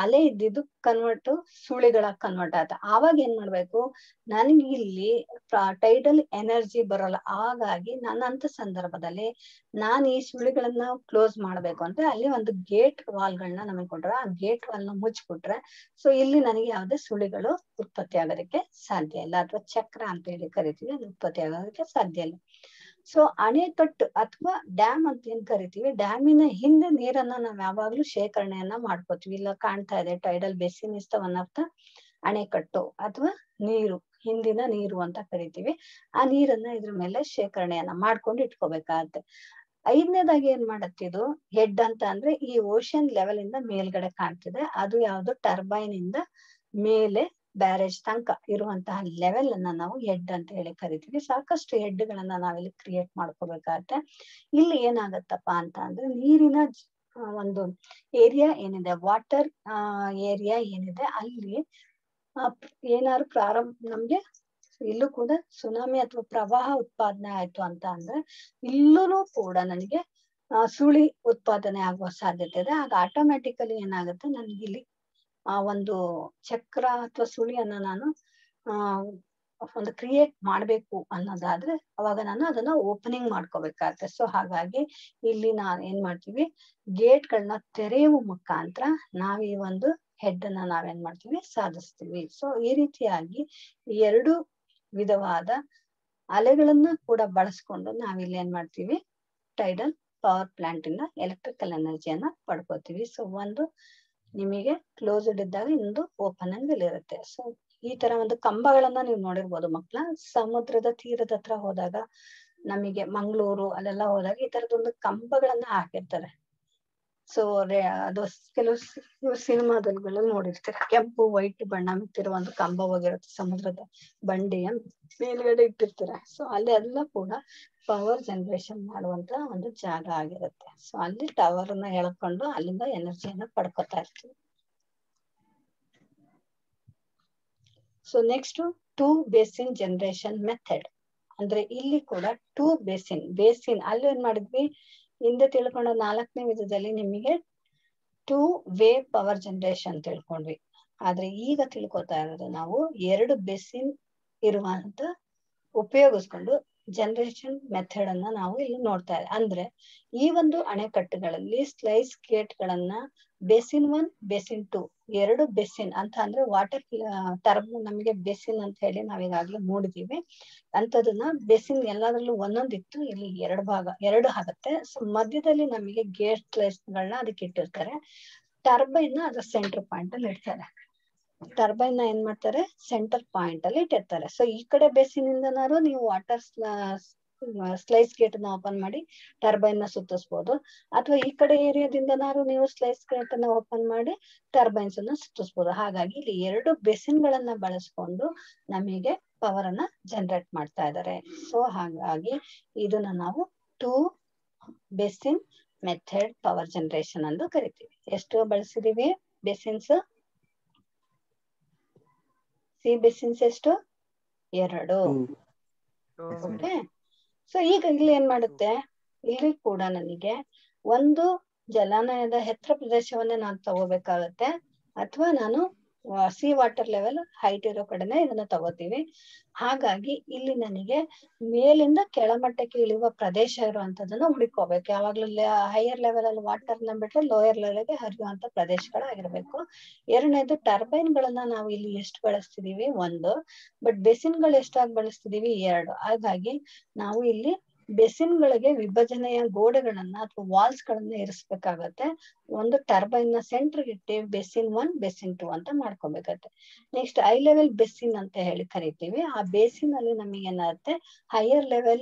ಅಲೆ ಇದ್ದಿದ್ದು ಕನ್ವರ್ಟ್ ಸುಳಿಗಳಾಗಿ ಕನ್ವರ್ಟ್ ಆಯ್ತು. ಆವಾಗ ಏನ್ ಮಾಡ್ಬೇಕು, ನನಗೆ ಇಲ್ಲಿ ಟೈಡಲ್ ಎನರ್ಜಿ ಬರೋಲ್ಲ. ಹಾಗಾಗಿ ನನ್ನಂತ ಸಂದರ್ಭದಲ್ಲಿ ನಾನು ಈ ಸುಳಿಗಳನ್ನ ಕ್ಲೋಸ್ ಮಾಡ್ಬೇಕು ಅಂದ್ರೆ ಅಲ್ಲಿ ಒಂದು ಗೇಟ್ ವಾಲ್ಗಳನ್ನ ನಮಗೆ ಕೊಟ್ರೆ, ಆ ಗೇಟ್ ವಾಲ್ ನ ಮುಚ್ಚಿಬಿಟ್ರೆ ಸೊ ಇಲ್ಲಿ ನನಗೆ ಯಾವುದೇ ಸುಳಿಗಳು ಉತ್ಪತ್ತಿ ಆಗೋದಕ್ಕೆ ಸಾಧ್ಯ ಇಲ್ಲ, ಅಥವಾ ಚಕ್ರ ಅಂತ ಹೇಳಿ ಕರಿತೀವಿ, ಅದು ಉತ್ಪತ್ತಿ ಆಗೋದಕ್ಕೆ ಸಾಧ್ಯ ಇಲ್ಲ. ಸೊ ಅಣೆಕಟ್ಟು ಅಥವಾ ಡ್ಯಾಮ್ ಅಂತ ಏನ್ ಕರಿತೀವಿ, ಡ್ಯಾಮಿನ ಹಿಂದೆ ನೀರನ್ನ ನಾವ್ ಯಾವಾಗ್ಲೂ ಶೇಖರಣೆಯನ್ನ ಮಾಡ್ಕೋತೀವಿ. ಇಲ್ಲ ಕಾಣ್ತಾ ಇದೆ tidal basin is the one of the ಅಣೆಕಟ್ಟು ಅಥವಾ ನೀರು, ಹಿಂದಿನ ನೀರು ಅಂತ ಕರಿತೀವಿ. ಆ ನೀರನ್ನ ಇದ್ರ ಮೇಲೆ ಶೇಖರಣೆಯನ್ನ ಮಾಡ್ಕೊಂಡು ಇಟ್ಕೋಬೇಕಾಗತ್ತೆ. ಐದನೇದಾಗಿ ಏನ್ ಮಾಡತ್ತಿದು ಹೆಡ್ ಅಂತ ಅಂದ್ರೆ ಈ ಓಷನ್ ಲೆವೆಲ್ ಇಂದ ಮೇಲ್ಗಡೆ ಕಾಣ್ತಿದೆ, ಅದು ಯಾವ್ದು ಟರ್ಬೈನ್ ಇಂದ ಮೇಲೆ ಬ್ಯಾರೇಜ್ ತನಕ ಇರುವಂತಹ ಲೆವೆಲ್ ಅನ್ನ ನಾವು ಹೆಡ್ ಅಂತ ಹೇಳಿ ಕರಿತೀವಿ. ಸಾಕಷ್ಟು ಹೆಡ್ ಗಳನ್ನ ನಾವಿಲ್ಲಿ ಕ್ರಿಯೇಟ್ ಮಾಡ್ಕೋಬೇಕಾಗತ್ತೆ. ಇಲ್ಲಿ ಏನಾಗತ್ತಪ್ಪ ಅಂತ ಅಂದ್ರೆ ನೀರಿನ ಒಂದು ಏರಿಯಾ ಏನಿದೆ, ವಾಟರ್ ಏರಿಯಾ ಏನಿದೆ, ಅಲ್ಲಿ ಏನಾದ್ರು ನಮ್ಗೆ ಇಲ್ಲೂ ಕೂಡ ಸುನಾಮಿ ಅಥವಾ ಪ್ರವಾಹ ಉತ್ಪಾದನೆ ಆಯ್ತು ಅಂತ ಅಂದ್ರೆ ಇಲ್ಲೂ ಕೂಡ ನನಗೆ ಸುಳಿ ಉತ್ಪಾದನೆ ಆಗುವ ಸಾಧ್ಯತೆ ಇದೆ. ಆಗ ಆಟೋಮ್ಯಾಟಿಕಲಿ ಏನಾಗುತ್ತೆ, ನನ್ಗೆ ಇಲ್ಲಿ ಒಂದು ಚಕ್ರ ಅಥವಾ ಸುಳಿಯನ್ನ ನಾನು ಒಂದು ಕ್ರಿಯೇಟ್ ಮಾಡ್ಬೇಕು ಅನ್ನೋದಾದ್ರೆ ಅವಾಗ ನಾನು ಅದನ್ನ ಓಪನಿಂಗ್ ಮಾಡ್ಕೋಬೇಕಾಗತ್ತೆ. ಸೊ ಹಾಗಾಗಿ ಇಲ್ಲಿ ನಾನು ಏನ್ ಮಾಡ್ತೀವಿ, ಗೇಟ್ ಗಳನ್ನ ತೆರೆಯುವ ಮುಖಾಂತರ ನಾವ್ ಈ ಒಂದು ಹೆಡ್ ಅನ್ನ ನಾವೇನ್ ಮಾಡ್ತೀವಿ ಸಾಧಿಸ್ತೀವಿ. ಸೊ ಈ ರೀತಿಯಾಗಿ ಎರಡು ವಿಧವಾದ ಅಲೆಗಳನ್ನ ಕೂಡ ಬಳಸ್ಕೊಂಡು ನಾವಿಲ್ಲಿ ಏನ್ ಮಾಡ್ತೀವಿ, ಟೈಡಲ್ ಪವರ್ ಪ್ಲಾಂಟ್ ಇಂದ ಎಲೆಕ್ಟ್ರಿಕಲ್ ಎನರ್ಜಿಯನ್ನ ಪಡ್ಕೋತೀವಿ. ಸೊ ಒಂದು ನಿಮಗೆ ಕ್ಲೋಸ್ಡ್ ಇದ್ದಾಗ ಇನ್ನೊಂದು ಓಪನ್ ಅಲ್ಲಿ ಇರುತ್ತೆ. ಸೊ ಈ ತರ ಒಂದು ಕಂಬಗಳನ್ನ ನೀವು ನೋಡಿರ್ಬೋದು ಮಕ್ಕಳ, ಸಮುದ್ರದ ತೀರದ ಹತ್ರ ಹೋದಾಗ ನಮಗೆ ಮಂಗಳೂರು ಅಲ್ಲೆಲ್ಲ ಹೋದಾಗ ಈ ತರದೊಂದು ಕಂಬಗಳನ್ನ ಹಾಕಿರ್ತಾರೆ. ಸೊ ಅದು ಕೆಲವು ಸಿನಿಮಾದಲ್ಲಿ ನೋಡಿರ್ತಾರೆ, ಕೆಂಪು ವೈಟ್ ಬಣ್ಣ ಮಿಕ್ಕಿರೋ ಒಂದು ಕಂಬ ಹೋಗಿರುತ್ತೆ ಸಮುದ್ರದ ಬಂಡೆಯ ಮೇಲ್ಗಡೆ ಇಟ್ಟಿರ್ತಾರೆ. ಸೊ ಅಲ್ಲಿ ಎಲ್ಲ ಕೂಡ ಪವರ್ ಜನರೇಷನ್ ಮಾಡುವಂತ ಒಂದು ಜಾಗ ಆಗಿರುತ್ತೆ. ಸೊ ಅಲ್ಲಿ ಟವರ್ ಅನ್ನ ಹೇಳ್ಕೊಂಡು ಅಲ್ಲಿಂದ ಎನರ್ಜಿಯನ್ನ ಪಡ್ಕೊತಾ ಇರ್ತೀವಿ. So next two basin generation method ಅಂದ್ರೆ ಇಲ್ಲಿ ಕೂಡ ಟೂ ಬೇಸಿನ್ ಅಲ್ಲಿ ಏನ್ ಮಾಡಿದ್ವಿ ಹಿಂದೆ ತಿಳ್ಕೊಂಡ ನಾಲ್ಕನೇ ವಿಧದಲ್ಲಿ ನಿಮಗೆ ಟೂ ವೇ ಪವರ್ ಜನರೇಷನ್ ತಿಳ್ಕೊಂಡ್ವಿ. ಆದ್ರೆ ಈಗ ತಿಳ್ಕೊತಾ ಇರೋದು ನಾವು ಎರಡು ಬೇಸಿನ್ ಇರುವಂತ ಉಪಯೋಗಿಸ್ಕೊಂಡು ಜನರೇಷನ್ ಮೆಥಡ್ ಅನ್ನ ನಾವು ಇಲ್ಲಿ ನೋಡ್ತಾ ಇದ್ದೀವಿ. ಅಂದ್ರೆ ಈ ಒಂದು ಅಣೆಕಟ್ಟುಗಳಲ್ಲಿ ಸ್ಲೈಸ್ ಗೇಟ್ ಗಳನ್ನ ಬೇಸಿನ್ ಒನ್ ಬೇಸಿನ್ ಟೂ ಎರಡು ಬೇಸಿನ್ ಅಂತ ಅಂದ್ರೆ ವಾಟರ್ ಟರ್ಮ್ ನಮಗೆ ಬೇಸಿನ್ ಅಂತ ಹೇಳಿ ನಾವೀಗಾಗ್ಲೂ ನೋಡಿದೀವಿ. ಅಂತದನ್ನ ಬೇಸಿನ್ ಎಲ್ಲಾದ್ರಲ್ಲೂ ಒಂದೊಂದಿತ್ತು, ಇಲ್ಲಿ ಎರಡು ಆಗತ್ತೆ. ಸೊ ಮಧ್ಯದಲ್ಲಿ ನಮಗೆ ಗೇಟ್ ಸ್ಲೈಸ್ ಗಳನ್ನ ಅದಕ್ಕೆ ಇಟ್ಟಿರ್ತಾರೆ, ಟರ್ಬೈನ್ ಅದ್ರ ಸೆಂಟರ್ ಪಾಯಿಂಟ್ ಅಲ್ಲಿ ಇಡ್ತಾರೆ. ಟರ್ಬೈನ್ ನ ಏನ್ ಮಾಡ್ತಾರೆ ಸೆಂಟರ್ ಪಾಯಿಂಟ್ ಅಲ್ಲಿ ಇಟ್ಟಿರ್ತಾರೆ. ಸೊ ಈ ಕಡೆ ಬೇಸಿನ್ ಇಂದನಾರು ನೀವು ವಾಟರ್ ಸ್ಲೈಸ್ ಗೇಟ್ ನ ಓಪನ್ ಮಾಡಿ ಟರ್ಬೈನ್ ನ ಸುತ್ತಿಸ್ಬೋದು, ಅಥವಾ ಈ ಕಡೆ ಏರಿಯಾದಿಂದನಾರು ನೀವು ಸ್ಲೈಸ್ ಗೇಟ್ ನ ಓಪನ್ ಮಾಡಿ ಟರ್ಬೈನ್ಸ್ ಅನ್ನ ಸುತ್ತಿಸ್ಬೋದು. ಹಾಗಾಗಿ ಇಲ್ಲಿ ಎರಡು ಬೇಸಿನ್ ಗಳನ್ನ ಬಳಸ್ಕೊಂಡು ನಮಗೆ ಪವರ್ ಅನ್ನ ಜನರೇಟ್ ಮಾಡ್ತಾ ಇದ್ದಾರೆ. ಸೊ ಹಾಗಾಗಿ ಇದನ್ನ ನಾವು two basin method power generation ಎಂದು ಕರಿತೀವಿ. ಎಷ್ಟು ಬಳಸಿದೀವಿ ಬೇಸಿನ್ಸ್? ಸಿ ಬೇಸಿನ್ಸ್ ಎಷ್ಟು? ಎರಡು. ಓಕೆ, ಸೊ ಈಗ ಇಲ್ಲಿ ಏನ್ ಮಾಡುತ್ತೆ, ಇಲ್ಲಿ ಕೂಡ ನನಗೆ ಒಂದು ಜಲಾನಯದ ಎತ್ತರ ಪ್ರದೇಶವನ್ನೇ ನಾನು ತಗೋಬೇಕಾಗತ್ತೆ, ಅಥವಾ ನಾನು सी वाटर लेवल ಹೈಟ್ ಇರೋ ಕಡೆನೇ ಇದನ್ನ ತಗೋತೀವಿ. ಹಾಗಾಗಿ ಇಲ್ಲಿ ನನಗೆ ಮೇಲಿಂದ ಕೆಳಮಟ್ಟಕ್ಕೆ ಇಳಿಯುವ ಪ್ರದೇಶ ಇರುವಂತದನ್ನ ಹುಡುಕಬೇಕು. ಯಾವಾಗಲೂ ಹೈಯರ್ ಲೆವೆಲ್ ಅಲ್ಲಿ ವಾಟರ್ ನ ಬಿಟ್ರೆ ಲೋಯರ್ ಲೆವೆಲ್ ಗೆ ಹರಿಯುವಂತ ಪ್ರದೇಶಗಳಾಗಿರಬೇಕು. ಎರಡನೇದು ಟರ್ಬೈನ್ ಗಳನ್ನ ನಾವು ಇಲ್ಲಿ ಎಷ್ಟು ಬಳಸ್ತಿದೀವಿ ಒಂದು, ಬಟ್ ಬೆಸಿನ್ ಗಳು ಎಷ್ಟಾಗಿ ಬಳಸ್ತಿದೀವಿ ಎರಡು. ಹಾಗಾಗಿ ನಾವು ಇಲ್ಲಿ बेसिन विभजनेय गोड़े अथवा walls turbine center basin one basin two अंत नेक्स्ट हाई लेवल बेसिन अंत करीतीवी. आ बेसिन अल्ली नमगे हायर लेवल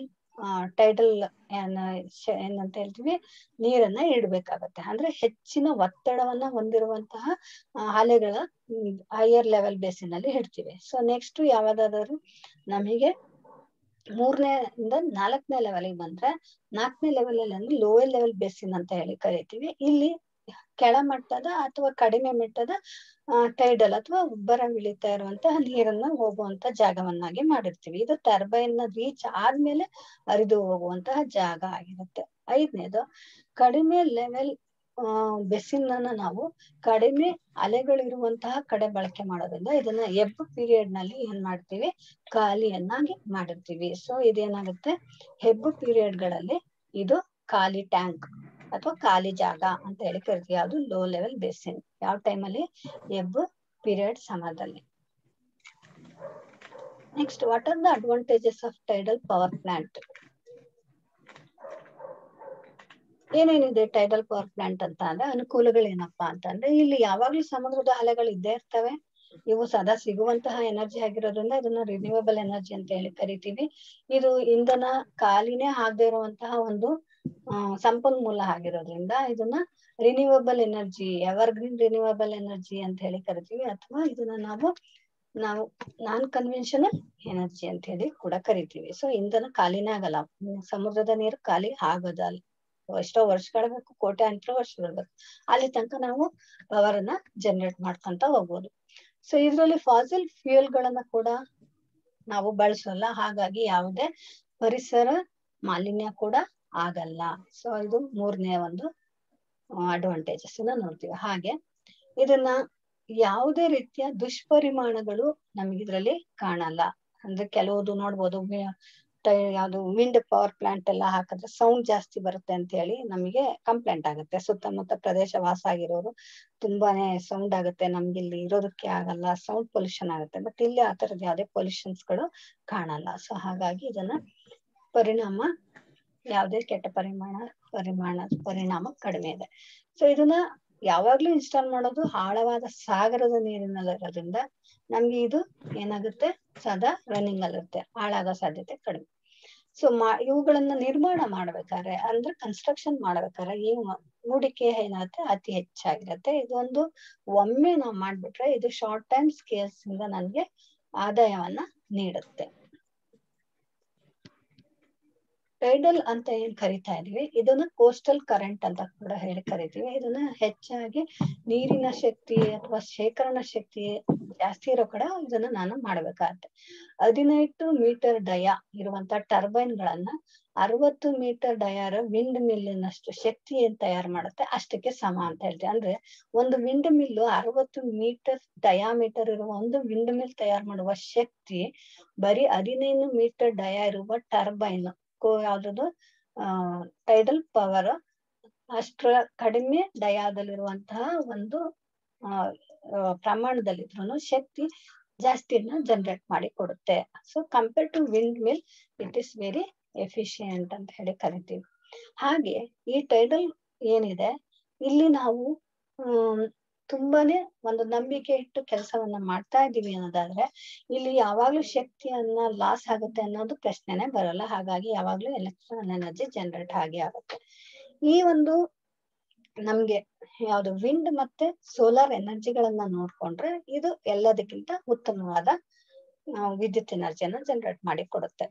टाइडल ಏನಂತ ಹೇಳ್ತೀವಿ ನೀರನ್ನ ಇಡಬೇಕಾಗುತ್ತೆ. ಅಂದ್ರೆ ಹೆಚ್ಚಿನ ಒತ್ತಡವನ್ನ ಹೊಂದಿರುವಂತ ಹಾಲೆಗಳ ಹೈಯರ್ ಲೆವೆಲ್ ಬೇಸಿನ್ ಅಲ್ಲಿ ಇಡ್ತೀವಿ. ಸೋ ನೆಕ್ಸ್ಟ್ ಯಾವಾದರೂ ನಮಗೆ ಮೂರನೇಯಿಂದ ನಾಲ್ಕನೇ ಲೆವೆಲ್ ಗೆ ಬಂದ್ರೆ ನಾಲ್ಕನೇ ಲೆವೆಲ್ ಅಲ್ಲಿ ಲೋಯರ್ ಲೆವೆಲ್ ಬೇಸಿನ್ ಅಂತ ಹೇಳಿ ಕರೀತೀವಿ. ಇಲ್ಲಿ ಕೆಳಮಟ್ಟದ ಅಥವಾ ಕಡಿಮೆ ಮಟ್ಟದ ಟೈಡಲ್ ಅಥವಾ ಉಬ್ಬರ ಇಳಿತಾ ಇರುವಂತ ನೀರನ್ನ ಹೋಗುವಂತ ಜಾಗವನ್ನಾಗಿ ಮಾಡಿರ್ತೀವಿ. ಇದು ಟರ್ಬೈನ್ ನ ರೀಚ್ ಆದ್ಮೇಲೆ ಹರಿದು ಹೋಗುವಂತಹ ಜಾಗ ಆಗಿರುತ್ತೆ. ಐದನೇದು ಕಡಿಮೆ ಲೆವೆಲ್ ಬೆಸಿನ್ ಅನ್ನ ನಾವು ಕಡಿಮೆ ಅಲೆಗಳಿರುವಂತಹ ಕಡೆ ಬಳಕೆ ಮಾಡೋದ್ರಿಂದ ಇದನ್ನ ಎಬ್ ಪೀರಿಯಡ್ ನಲ್ಲಿ ಏನ್ ಮಾಡ್ತೀವಿ, ಖಾಲಿಯನ್ನಾಗಿ ಮಾಡಿರ್ತೀವಿ. ಸೊ ಇದೇನಾಗುತ್ತೆ, ಹೆಬ್ಬು ಪೀರಿಯಡ್ ಗಳಲ್ಲಿ ಇದು ಖಾಲಿ ಟ್ಯಾಂಕ್ ಅಥವಾ ಖಾಲಿ ಜಾಗ ಅಂತ ಹೇಳಿ ಕರಿತೀವಿ. ಯಾವುದು ಲೋ ಲೆವೆಲ್ ಬೆಸಿನ್. ಯಾವ ಟೈಮ್ ಅಲ್ಲಿ? ಎಬ್ಬು ಪೀರಿಯಡ್ ಸಮಯದಲ್ಲಿ. Next, what are the advantages of tidal power plant? ಏನೇನಿದೆ ಟೈಡಲ್ ಪವರ್ ಪ್ಲಾಂಟ್ ಅಂತ ಅಂದ್ರೆ ಅನುಕೂಲಗಳೇನಪ್ಪಾ ಅಂತಂದ್ರೆ ಇಲ್ಲಿ ಯಾವಾಗ್ಲೂ ಸಮುದ್ರದ ಅಲೆಗಳು ಇದ್ದೇ ಇರ್ತವೆ. ಇವು ಸದಾ ಸಿಗುವಂತಹ ಎನರ್ಜಿ ಆಗಿರೋದ್ರಿಂದ ಇದನ್ನ ರಿನ್ಯೂವಬಲ್ ಎನರ್ಜಿ ಅಂತ ಹೇಳಿ ಕರಿತೀವಿ. ಇದು ಇಂಧನ ಖಾಲಿನೇ ಆಗದೆ ಇರುವಂತಹ ಒಂದು ಸಂಪನ್ಮೂಲ ಆಗಿರೋದ್ರಿಂದ ಇದನ್ನ renewable energy, evergreen renewable energy ಅಂತ ಹೇಳಿ ಕರಿತೀವಿ. ಅಥವಾ ಇದನ್ನ ನಾವು ನಾನ್ ಕನ್ವೆನ್ಷನಲ್ ಎನರ್ಜಿ ಅಂತ ಹೇಳಿ ಕೂಡ ಕರಿತೀವಿ. ಸೊ ಇಂಧನ ಖಾಲಿನೇ ಆಗಲ್ಲ, ಸಮುದ್ರದ ನೀರು ಖಾಲಿ ಆಗೋದಲ್ಲ. ಎಷ್ಟೋ ವರ್ಷಗಳ ಬೇಕು, ಕೋಟ್ಯಾಂತರ ವರ್ಷಗಳ ಬೇಕು, ಅಲ್ಲಿ ತನಕ ನಾವು ಪವರ್ ಅನ್ನ ಜನರೇಟ್ ಮಾಡ್ಕೊಂತ ಹೋಗ್ಬೋದು. ಸೊ ಇದ್ರಲ್ಲಿ ಫಾಸಿಲ್ ಫ್ಯೂಯಲ್ ಗಳನ್ನ ಕೂಡ ನಾವು ಬಳಸಲ್ಲ, ಹಾಗಾಗಿ ಯಾವುದೇ ಪರಿಸರ ಮಾಲಿನ್ಯ ಕೂಡ ಆಗಲ್ಲ. ಸೊ ಇದು ಮೂರನೇ ಒಂದು ಅಡ್ವಾಂಟೇಜಸ್ ಅನ್ನ ನೋಡ್ತೀವಿ. ಹಾಗೆ ಇದನ್ನ ಯಾವುದೇ ರೀತಿಯ ದುಷ್ಪರಿಣಾಮಗಳು ನಮ್ಗೆ ಇದ್ರಲ್ಲಿ ಕಾಣಲ್ಲ. ಅಂದ್ರೆ ಕೆಲವುದು ನೋಡ್ಬೋದು, ಯಾವ್ದು ವಿಂಡ್ ಪವರ್ ಪ್ಲಾಂಟ್ ಎಲ್ಲ ಹಾಕಿದ್ರೆ ಸೌಂಡ್ ಜಾಸ್ತಿ ಬರುತ್ತೆ ಅಂತ ಹೇಳಿ ನಮಗೆ ಕಂಪ್ಲೇಂಟ್ ಆಗುತ್ತೆ. ಸುತ್ತಮುತ್ತ ಪ್ರದೇಶ ವಾಸ ಆಗಿರೋರು ತುಂಬಾನೇ ಸೌಂಡ್ ಆಗುತ್ತೆ, ನಮ್ಗೆ ಇಲ್ಲಿ ಇರೋದಕ್ಕೆ ಆಗಲ್ಲ, ಸೌಂಡ್ ಪೊಲ್ಯೂಷನ್ ಆಗುತ್ತೆ. ಬಟ್ ಇಲ್ಲಿ ಆ ತರದ ಯಾವುದೇ ಪೊಲ್ಯೂಷನ್ಸ್ ಗಳು ಕಾಣಲ್ಲ. ಸೊ ಹಾಗಾಗಿ ಇದನ್ನ ಪರಿಣಾಮ, ಯಾವುದೇ ಕೆಟ್ಟ ಪರಿಣಾಮ ಕಡಿಮೆ ಇದೆ. ಸೊ ಇದನ್ನ ಯಾವಾಗ್ಲೂ ಇನ್ಸ್ಟಾಲ್ ಮಾಡೋದು ಆಳವಾದ ಸಾಗರದ ನೀರಿನಲ್ಲಿರೋದ್ರಿಂದ ನಮ್ಗೆ ಇದು ಏನಾಗುತ್ತೆ, ಸದಾ ರನ್ನಿಂಗ್ ಅಲ್ಲಿರುತ್ತೆ, ಹಾಳಾಗೋ ಸಾಧ್ಯತೆ ಕಡಿಮೆ. ಸೊ ಇವುಗಳನ್ನ ನಿರ್ಮಾಣ ಮಾಡ್ಬೇಕಾದ್ರೆ, ಅಂದ್ರೆ ಕನ್ಸ್ಟ್ರಕ್ಷನ್ ಮಾಡ್ಬೇಕಾದ್ರೆ ಈ ಹೂಡಿಕೆ ಏನಾಗುತ್ತೆ, ಅತಿ ಹೆಚ್ಚಾಗಿರುತ್ತೆ. ಇದೊಂದು ಒಮ್ಮೆ ನಾವು ಮಾಡ್ಬಿಟ್ರೆ ಇದು ಶಾರ್ಟ್ ಟೈಮ್ ಸ್ಕೇಲ್ಸ್ ಇಂದ ನನ್ಗೆ ಆದಾಯವನ್ನ ನೀಡುತ್ತೆ. ಟೈಡಲ್ ಅಂತ ಏನ್ ಕರಿತಾ ಇದೀವಿ, ಇದನ್ನ ಕೋಸ್ಟಲ್ ಕರೆಂಟ್ ಅಂತ ಕೂಡ ಹೇಳಿ ಕರಿತೀವಿ. ಇದನ್ನ ಹೆಚ್ಚಾಗಿ ನೀರಿನ ಶಕ್ತಿ ಅಥವಾ ಶೇಖರಣಾ ಶಕ್ತಿ ಜಾಸ್ತಿ ಇರೋ ಕಡೆ ಇದನ್ನ ನಾನು ಮಾಡ್ಬೇಕಾಗತ್ತೆ. 18 ಮೀಟರ್ ಡಯ ಇರುವಂತ ಟರ್ಬೈನ್ ಗಳನ್ನ 60 ಮೀಟರ್ ಡಯಾರ ವಿಂಡ್ ಮಿಲ್ಲಿನಷ್ಟು ಶಕ್ತಿ ಏನ್ ತಯಾರು ಮಾಡುತ್ತೆ ಅಷ್ಟಕ್ಕೆ ಸಮ ಅಂತ ಹೇಳ್ತೀವಿ. ಅಂದ್ರೆ ಒಂದು ವಿಂಡ್ ಮಿಲ್ಲು 60 ಮೀಟರ್ ಡಯಾಮೀಟರ್ ಇರುವ ಒಂದು ವಿಂಡ್ ಮಿಲ್ ತಯಾರು ಮಾಡುವ ಶಕ್ತಿ ಬರೀ 15 ಮೀಟರ್ ಡಯ ಇರುವ ಟರ್ಬೈನ್ ಯಾವ್ದು ಟೈಡಲ್ ಪವರ್ ಅಷ್ಟರ ಕಡಿಮೆ ಡಯಾದಲ್ಲಿರುವಂತಹ ಒಂದು ಪ್ರಮಾಣದಲ್ಲಿದ್ರು ಶಕ್ತಿ ಜಾಸ್ತಿಯನ್ನ ಜನರೇಟ್ ಮಾಡಿ ಕೊಡುತ್ತೆ. So compare to wind mill it is very efficient ಅಂತ ಹೇಳಿ ಕರಿತೀವಿ. ಹಾಗೆ ಈ ಟೈಡಲ್ ಏನಿದೆ ಇಲ್ಲಿ ನಾವು ತುಂಬಾನೇ ಒಂದು ನಂಬಿಕೆ ಇಟ್ಟು ಕೆಲಸವನ್ನ ಮಾಡ್ತಾ ಇದೀವಿ ಅನ್ನೋದಾದ್ರೆ ಇಲ್ಲಿ ಯಾವಾಗ್ಲೂ ಶಕ್ತಿಯನ್ನ ಲಾಸ್ ಆಗುತ್ತೆ ಅನ್ನೋದು ಪ್ರಶ್ನೆನೇ ಬರಲ್ಲ. ಹಾಗಾಗಿ ಯಾವಾಗ್ಲೂ ಎಲೆಕ್ಟ್ರಾನ್ ಎನರ್ಜಿ ಜನರೇಟ್ ಆಗಿ ಆಗುತ್ತೆ. ಈ ಒಂದು ನಮ್ಗೆ ಯಾವ್ದು ವಿಂಡ್ ಮತ್ತೆ ಸೋಲಾರ್ ಎನರ್ಜಿಗಳನ್ನ ನೋಡ್ಕೊಂಡ್ರೆ ಇದು ಎಲ್ಲದಕ್ಕಿಂತ ಉತ್ತಮವಾದ ವಿದ್ಯುತ್ ಎನರ್ಜಿಯನ್ನ ಜನರೇಟ್ ಮಾಡಿ ಕೊಡುತ್ತೆ.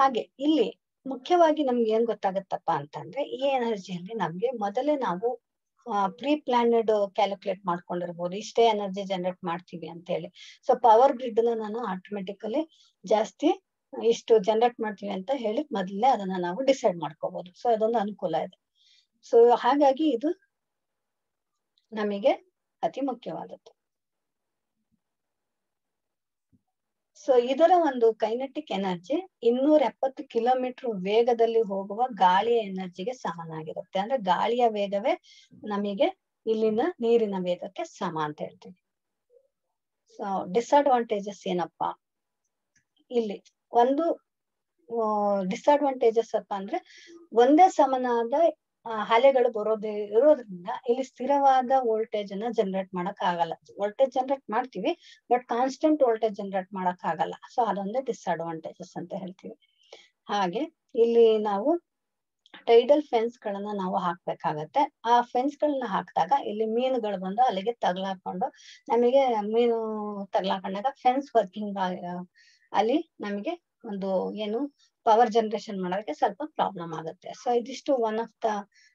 ಹಾಗೆ ಇಲ್ಲಿ ಮುಖ್ಯವಾಗಿ ನಮ್ಗೆ ಏನ್ ಗೊತ್ತಾಗತ್ತಪ್ಪ ಅಂತಂದ್ರೆ ಈ ಎನರ್ಜಿಯಲ್ಲಿ ನಮ್ಗೆ ಮೊದಲೇ ನಾವು ಪ್ರೀ ಪ್ಲಾನ್ಡ್ ಕ್ಯಾಲ್ಕುಲೇಟ್ ಮಾಡ್ಕೊಂಡಿರ್ಬೋದು, ಇಷ್ಟೇ ಎನರ್ಜಿ ಜನರೇಟ್ ಮಾಡ್ತೀವಿ ಅಂತ ಹೇಳಿ. ಸೊ ಪವರ್ ಗ್ರಿಡ್ ನಾನು ಆಟೋಮೆಟಿಕಲಿ ಜಾಸ್ತಿ ಇಷ್ಟು ಜನರೇಟ್ ಮಾಡ್ತೀವಿ ಅಂತ ಹೇಳಿ ಮೊದಲೇ ಅದನ್ನ ನಾವು ಡಿಸೈಡ್ ಮಾಡ್ಕೋಬಹುದು. ಸೊ ಅದೊಂದು ಅನುಕೂಲ ಇದೆ. ಸೊ ಹಾಗಾಗಿ ಇದು ನಮಗೆ ಅತಿ ಮುಖ್ಯವಾದದ್ದು. ಸೊ ಇದರ ಒಂದು ಕೈನೆಟಿಕ್ ಎನರ್ಜಿ 270 ಕಿಲೋಮೀಟರ್ ವೇಗದಲ್ಲಿ ಹೋಗುವ ಗಾಳಿಯ ಎನರ್ಜಿಗೆ ಸಮನಾಗಿರುತ್ತೆ. ಅಂದ್ರೆ ಗಾಳಿಯ ವೇಗವೇ ನಮಗೆ ಇಲ್ಲಿನ ನೀರಿನ ವೇಗಕ್ಕೆ ಸಮ ಅಂತ ಹೇಳ್ತೀವಿ. ಸೊ ಡಿಸ್ಅಡ್ವಾಂಟೇಜಸ್ ಏನಪ್ಪಾ, ಇಲ್ಲಿ ಒಂದು ಡಿಸ್ಅಡ್ವಾಂಟೇಜಸ್ ಅಪ್ಪ ಅಂದ್ರೆ ಒಂದೇ ಸಮನಾದ ಅಲೆಗಳು ಇರೋದ್ರಿಂದ ಇಲ್ಲಿ ಸ್ಥಿರವಾದ ವೋಲ್ಟೇಜ್ ಅನ್ನ ಜನರೇಟ್ ಮಾಡಕ್ ಆಗಲ್ಲ. ವೋಲ್ಟೇಜ್ ಜನರೇಟ್ ಮಾಡ್ತೀವಿ, ಬಟ್ ಕಾನ್ಸ್ಟೆಂಟ್ ವೋಲ್ಟೇಜ್ ಜನರೇಟ್ ಮಾಡಕ್ ಆಗಲ್ಲ. ಸೊ ಅದೊಂದೇ ಡಿಸ್ಅಡ್ವಾಂಟೇಜಸ್ ಅಂತ ಹೇಳ್ತೀವಿ. ಹಾಗೆ ಇಲ್ಲಿ ನಾವು ಟೈಡಲ್ ಫೆನ್ಸ್ ಗಳನ್ನ ನಾವು ಹಾಕ್ಬೇಕಾಗತ್ತೆ. ಆ ಫೆನ್ಸ್ ಗಳನ್ನ ಹಾಕಿದಾಗ ಇಲ್ಲಿ ಮೀನುಗಳು ಬಂದು ಅಲ್ಲಿಗೆ ತಗ್ಲಾಕೊಂಡು ನಮಗೆ ಮೀನು ತಗ್ಲಾಕೊಂಡಾಗ ಫೆನ್ಸ್ ವರ್ಕಿಂಗ್ ಅಲ್ಲಿ ನಮಗೆ ಒಂದು ಏನು ಪವರ್ ಜನರೇಷನ್ ಮಾಡೋದಕ್ಕೆ ಸ್ವಲ್ಪ ಪ್ರಾಬ್ಲಮ್ ಆಗುತ್ತೆ. ಸೊ ಇದಿಷ್ಟು ಒನ್ ಆಫ್ ದ